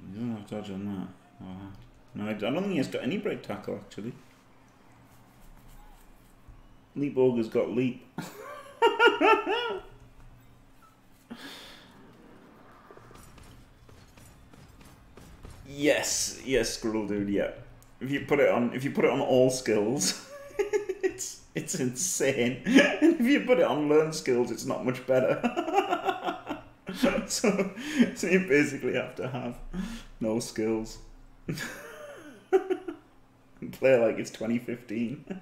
He doesn't have dodge on that. Oh, no, I don't think he's got any Break Tackle, actually. Leap Ogre's got Leap. Yes, yes, Squirrel Dude, yeah. If you put it on all skills, it's insane. And if you put it on learn skills, it's not much better. so you basically have to have no skills. And play like it's 2015.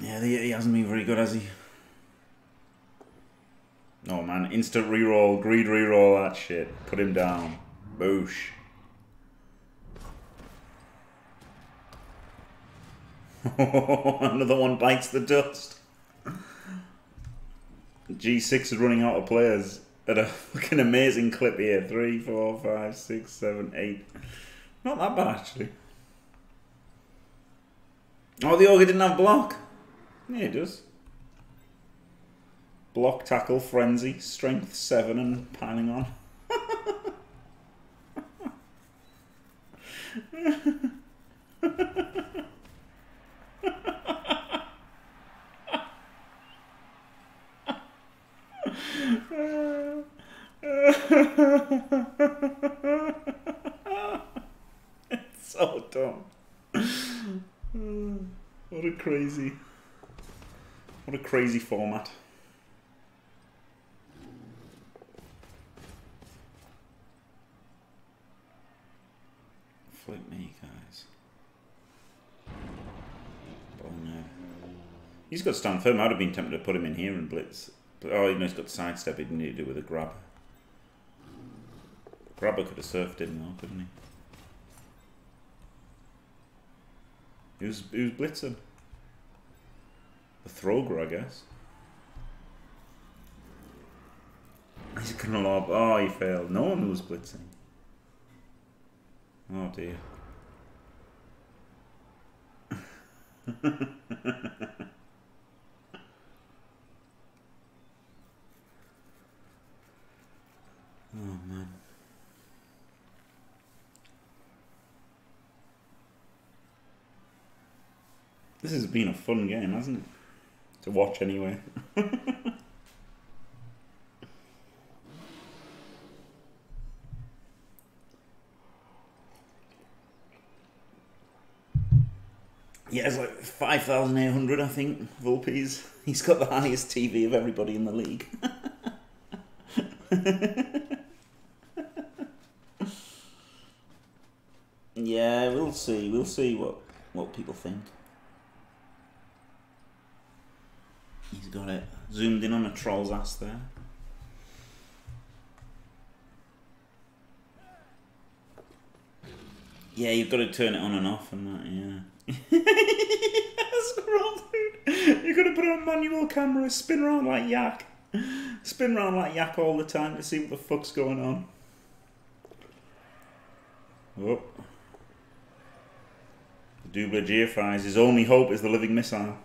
Yeah, he hasn't been very good, has he? Oh man, instant reroll, greed reroll, that shit. Put him down. Boosh. Another one bites the dust. G6 is running out of players at a fucking amazing clip here. 3, 4, 5, 6, 7, 8. Not that bad, actually. Oh, the Ogre didn't have block. Yeah, he does. Block, tackle, frenzy, strength 7 and piling on. It's so dumb. What a crazy format. Flip me, guys. Oh no. He's got to stand firm. I'd have been tempted to put him in here and blitz. But, oh, you know, he's got to sidestep. He didn't need to do with a grabber. Grabber could have surfed him, though, couldn't he? Who's blitzing? The Throger, I guess. He's gonna lob. Oh, he failed. No one was blitzing. Oh dear. Oh man. This has been a fun game, hasn't it? To watch anyway. Yeah, it's like 5,800, I think, Vulpes. He's got the highest TV of everybody in the league. Yeah, we'll see. We'll see what people think. He's got it. Zoomed in on a troll's ass there. Yeah, you've got to turn it on and off and that, yeah. That's wrong, dude. You've got to put on manual camera, spin around like yak. Spin around like yak all the time to see what the fuck's going on. Oh. The doobler geofries. His only hope is the living missile.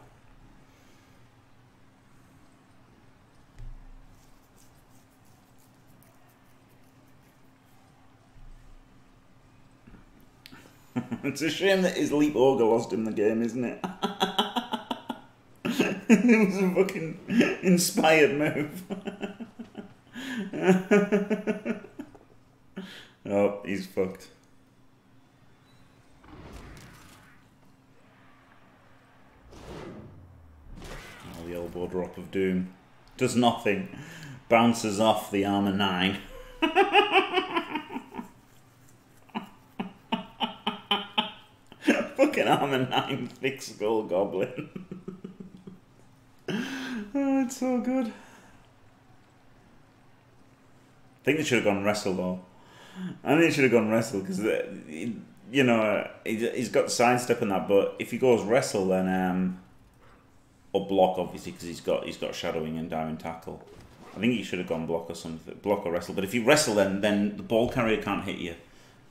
It's a shame that his leap ogre lost him the game, isn't it? It was a fucking inspired move. Oh, he's fucked. Oh, the elbow drop of doom. Does nothing. Bounces off the armor 9. Fucking armor 9 thick skull goblin. Oh, it's so good. I think they should have gone wrestle though. I think they should have gone wrestle because, you know, he's got sidestep in that. But if he goes wrestle, then or block obviously because he's got shadowing and diamond tackle. I think he should have gone block or something, block or wrestle. But if you wrestle, then the ball carrier can't hit you,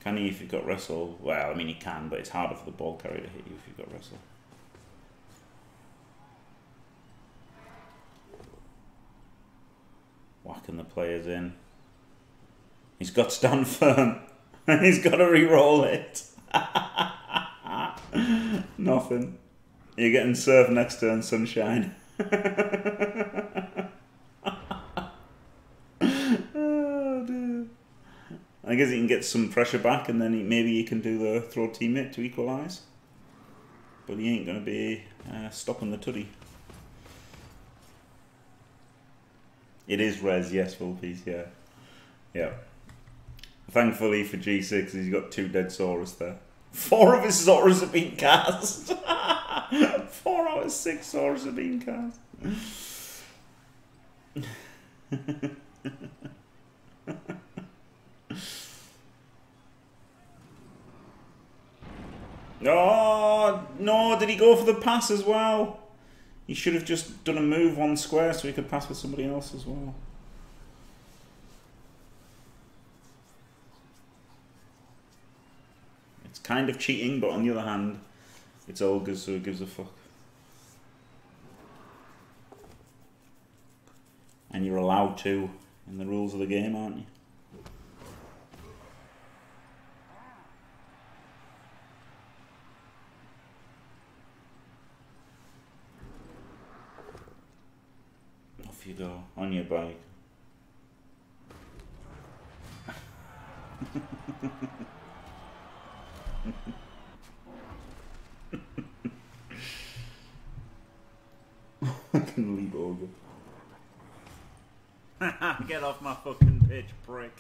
can he? If you've got wrestle, well, I mean he can, but it's harder for the ball carrier to hit you if you've got wrestle. Whacking the players in. He's got to stand firm. He's got to re-roll it. Nothing. You're getting served next turn, sunshine. Oh, dear. I guess he can get some pressure back and then maybe he can do the throw teammate to equalise. But he ain't going to be stopping the tutty. It is res, yes, Vulpes, yeah. Yeah. Thankfully for G6, he's got 2 dead Saurus there. 4 of his Saurus have been cast. 4 out of 6 Saurus have been cast. Oh, no, did he go for the pass as well? He should have just done a move on square so he could pass with somebody else as well. It's kind of cheating, but on the other hand, it's ogres, so it gives a fuck. And you're allowed to in the rules of the game, aren't you? You go on your bike. I can leap over. Get off my fucking bitch, prick.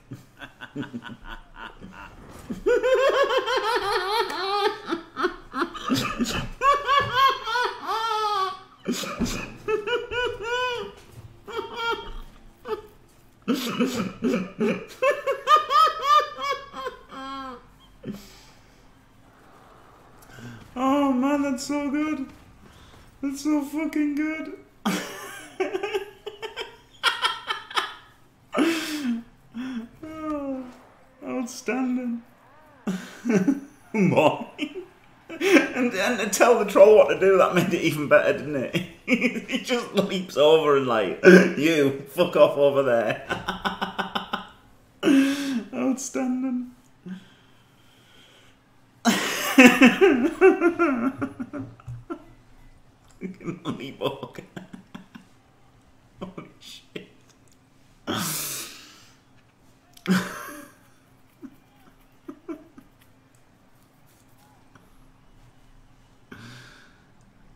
Oh man, that's so good. That's so fucking good. Oh, outstanding. Boy. And to tell the troll what to do, that made it even better, didn't it? He just leaps over and like, you, fuck off over there. Outstanding. Fucking money walk. Holy shit.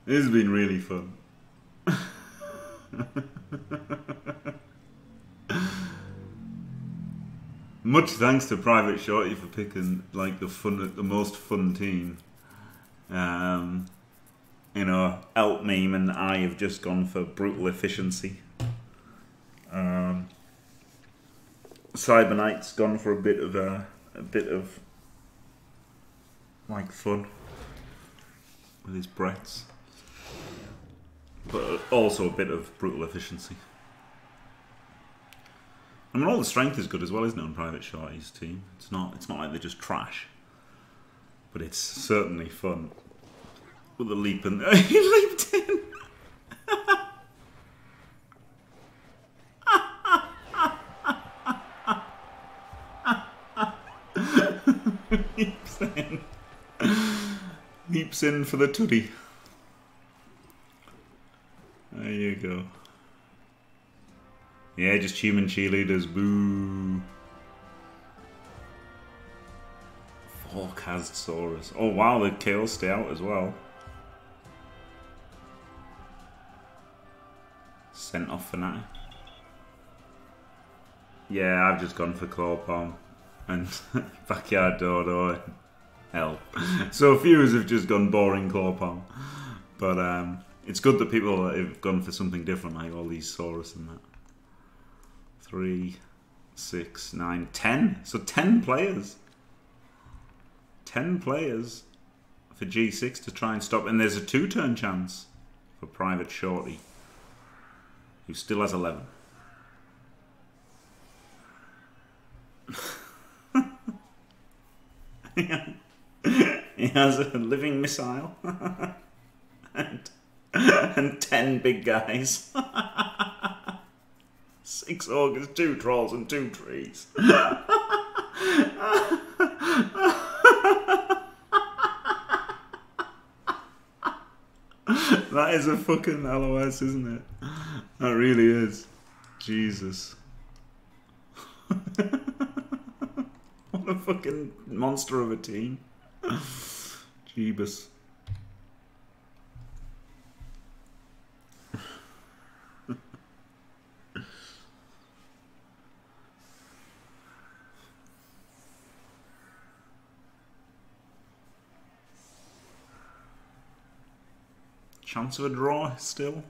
This has been really fun. Much thanks to Private Shorty for picking like the most fun team. You know, Elkneme and I have just gone for brutal efficiency. Cyber Knight's gone for a bit of like fun with his Bretts, but also a bit of brutal efficiency. I mean, all the strength is good as well, isn't it, on Private Shorty's team? It's not like they're just trash, but it's certainly fun with the leap and he leaped in. Leaps in for the tootie. There you go. Yeah, just human cheerleaders. Boo. Forecastsaurus. Oh wow, the Chaos stay out as well. Sent off for that. Yeah, I've just gone for Claw Palm and Backyard Dodo. Help. So few have just gone boring Claw Palm. But it's good that people have gone for something different, like all these Saurus and that. 3, 6, 9, 10. So 10 players. 10 players for G6 to try and stop. And there's a 2-turn chance for Private Shorty, who still has 11. He has a living missile and 10 big guys. 6 ogres, 2 trolls and 2 trees. That is a fucking LOS, isn't it? That really is. Jesus. What a fucking monster of a team. Jeebus. Chance of a draw still.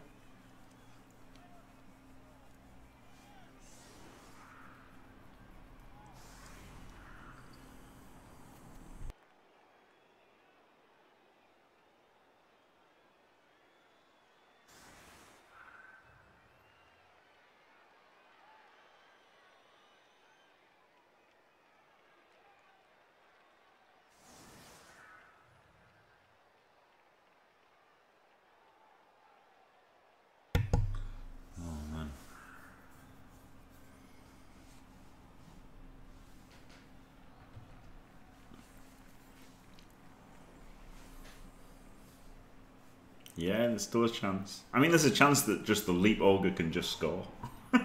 Yeah, there's still a chance. I mean, there's a chance that just the leap ogre can just score. 3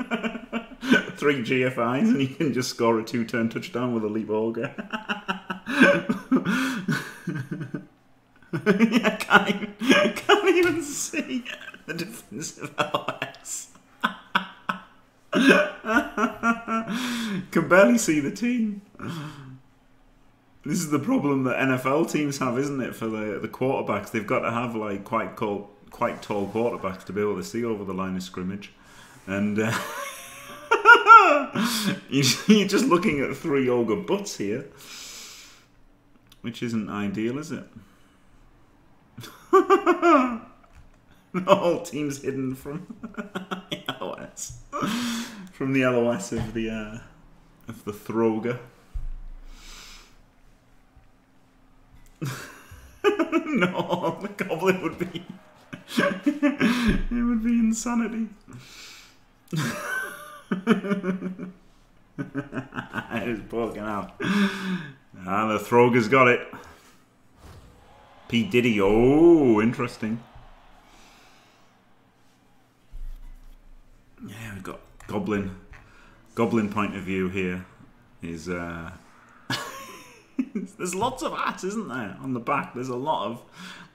GFIs and he can just score a 2-turn touchdown with a leap ogre. I can't even see the defensive LOS. Can barely see the team. This is the problem that NFL teams have, isn't it, for the quarterbacks? They've got to have, like, quite tall quarterbacks to be able to see over the line of scrimmage. And you're just looking at 3 ogre butts here, which isn't ideal, is it? The whole team's hidden from the LOS. From the LOS of the Throger. No, the goblin would be... it would be insanity. It's broken out. Ah, the Throger's got it. P. Diddy. Oh, interesting. Yeah, we've got goblin. Goblin point of view here is... There's lots of ass, isn't there, on the back? There's a lot of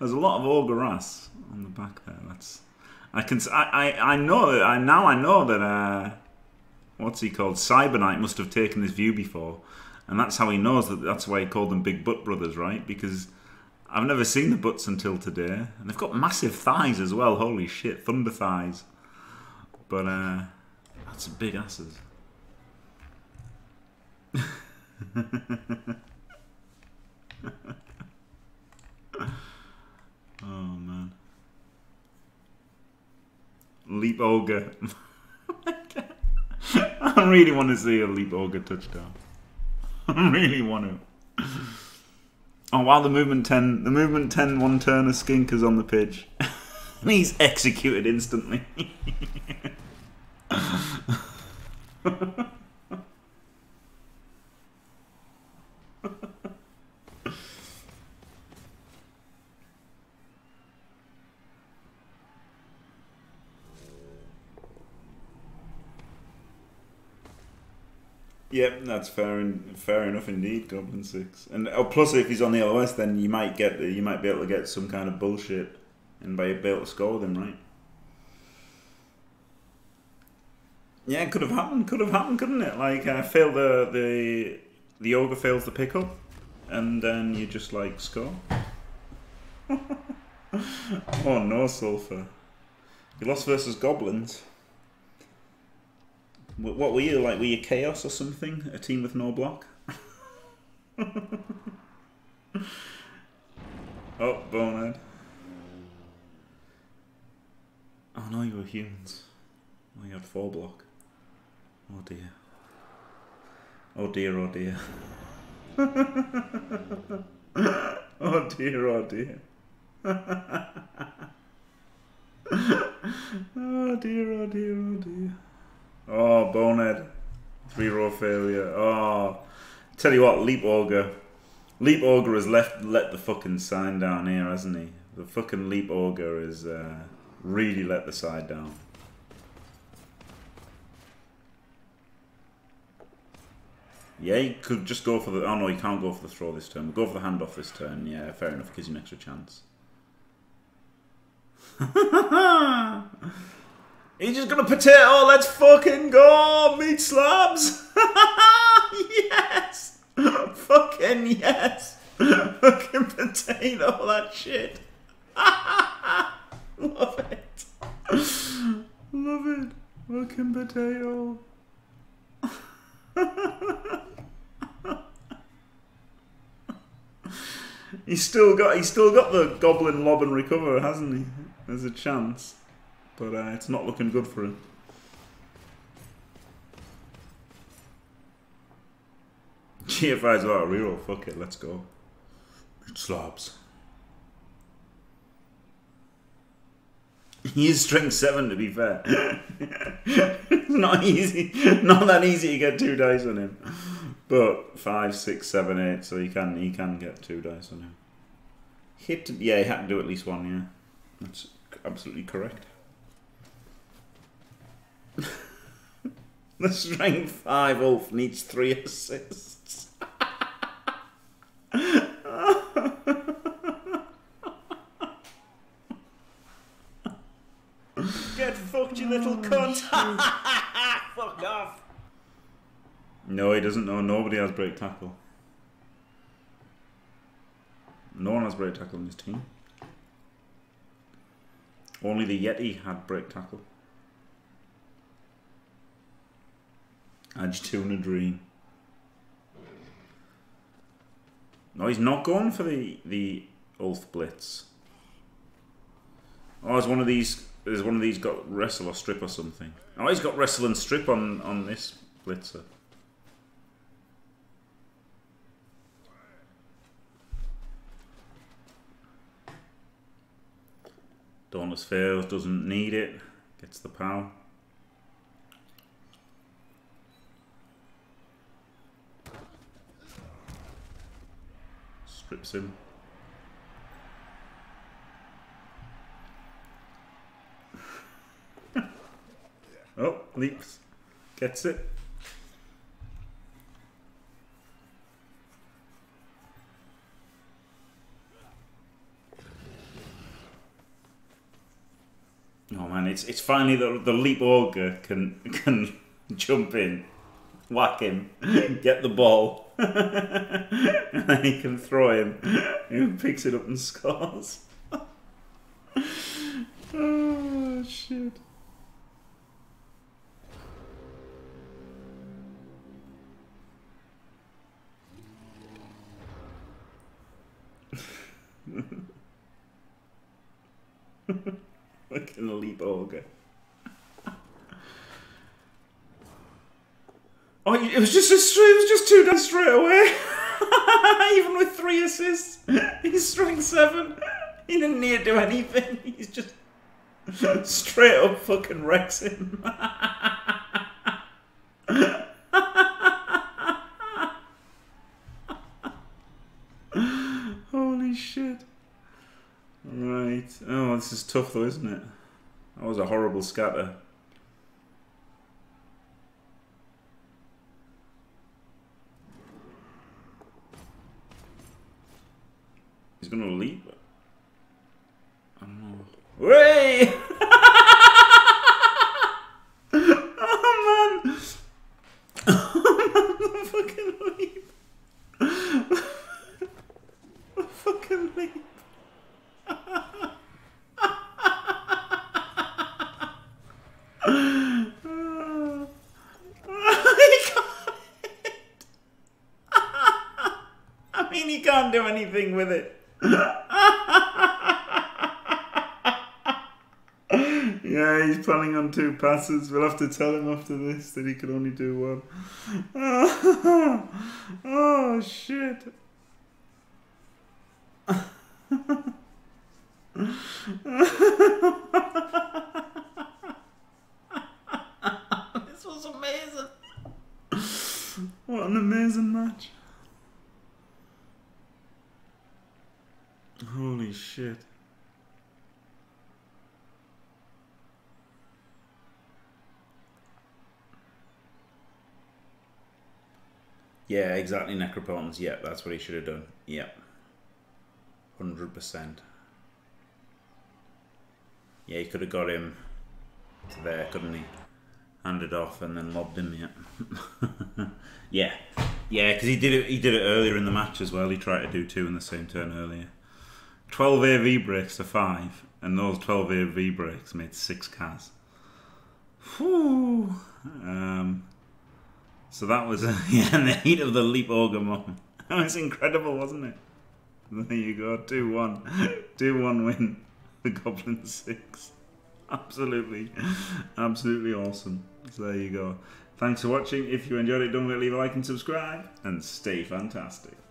ogre ass on the back there. That's I know that what's he called? Cyber Knight must have taken this view before, and that's how he knows that. That's why he called them Big Butt Brothers, right? Because I've never seen the butts until today, and they've got massive thighs as well. Holy shit, thunder thighs! But that's big asses. ogre. I really want to see a leap ogre touchdown. I really want to. Oh wow, the movement 10 one turner skink is on the pitch. And he's executed instantly. Yep, that's fair enough indeed, Goblin6. And oh, plus if he's on the LOS, then you might get be able to get some kind of bullshit and be able to score them, right? Yeah, it could have happened, couldn't it? Like fail the ogre fails the pickup, and then you just like score. Oh no, Sulphur! You lost versus goblins. What were you, like, were you Chaos or something? A team with no block? Oh, bonehead. Oh no, you were humans. Oh, you had 4 block. Oh dear. Oh dear, oh dear. Oh dear, oh dear. Oh dear, oh dear, oh dear. Oh, bonehead. 3-row failure. Oh. Tell you what, Leap Auger. Leap Auger has let the fucking sign down here, hasn't he? The fucking Leap Auger has really let the side down. Yeah, you could just go for the... Oh, no, you can't go for the throw this turn. Go for the handoff this turn. Yeah, fair enough. Gives you an extra chance. He's just gonna potato, let's fucking go, meat slabs! Yes! Fucking yes! Fucking potato, that shit! Love it! Love it! Fucking potato! He's still got the goblin lob and recover, hasn't he? There's a chance. But it's not looking good for him. GFI's about a reroll. Fuck it, let's go. It slobs. He is strength 7, to be fair. It's not easy. Not that easy to get 2 dice on him. But 5, 6, 7, 8. So he can get 2 dice on him. Hit. Yeah, he had to do at least one. Yeah, that's absolutely correct. The strength 5 wolf needs 3 assists. Get fucked, you little cunt! Fuck off! No, he doesn't know. Nobody has break tackle. No one has break tackle in his team. Only the Yeti had break tackle. Edge 2 and a dream. No, he's not going for the Ulf Blitz. Oh, there's one of these got wrestle or strip or something. Oh, he's got wrestle and strip on this blitzer. Dauntless fails, doesn't need it. Gets the power. Strips him. Oh, leaps. Gets it. Oh man, it's finally the leap ogre can jump in. Whack him, get the ball, and then he can throw him, he picks it up and scores. Oh, shit. Fucking leap ogre. It was just two done straight away. Even with 3 assists, he's strength 7. He didn't need to do anything. He's just straight up fucking wrecks him. Holy shit. Right. Oh, this is tough though, isn't it? That was a horrible scatter. He's gonna leap. I don't know. Wait! Oh man! Oh man, the fucking leap! The fucking leap! I mean, he can't do anything with it. Yeah, he's planning on 2 passes. We'll have to tell him after this that he could only do 1. Oh shit. This was amazing. What an amazing match. Holy shit. Yeah, exactly, Necropons. Yeah, that's what he should have done. Yeah. 100%. Yeah, he could have got him to there, couldn't he? Handed off and then lobbed him, yeah. Yeah. Yeah, because he did it earlier in the match as well. He tried to do 2 in the same turn earlier. 12 AV breaks to 5, and those 12 AV breaks made 6 Kaz. Whew. So that was yeah, in the heat of the leap ogre moment. That was incredible, wasn't it? There you go, 2-1. 2-1 win the Goblin6. Absolutely awesome. So there you go. Thanks for watching. If you enjoyed it, don't forget to leave a like and subscribe. And stay fantastic.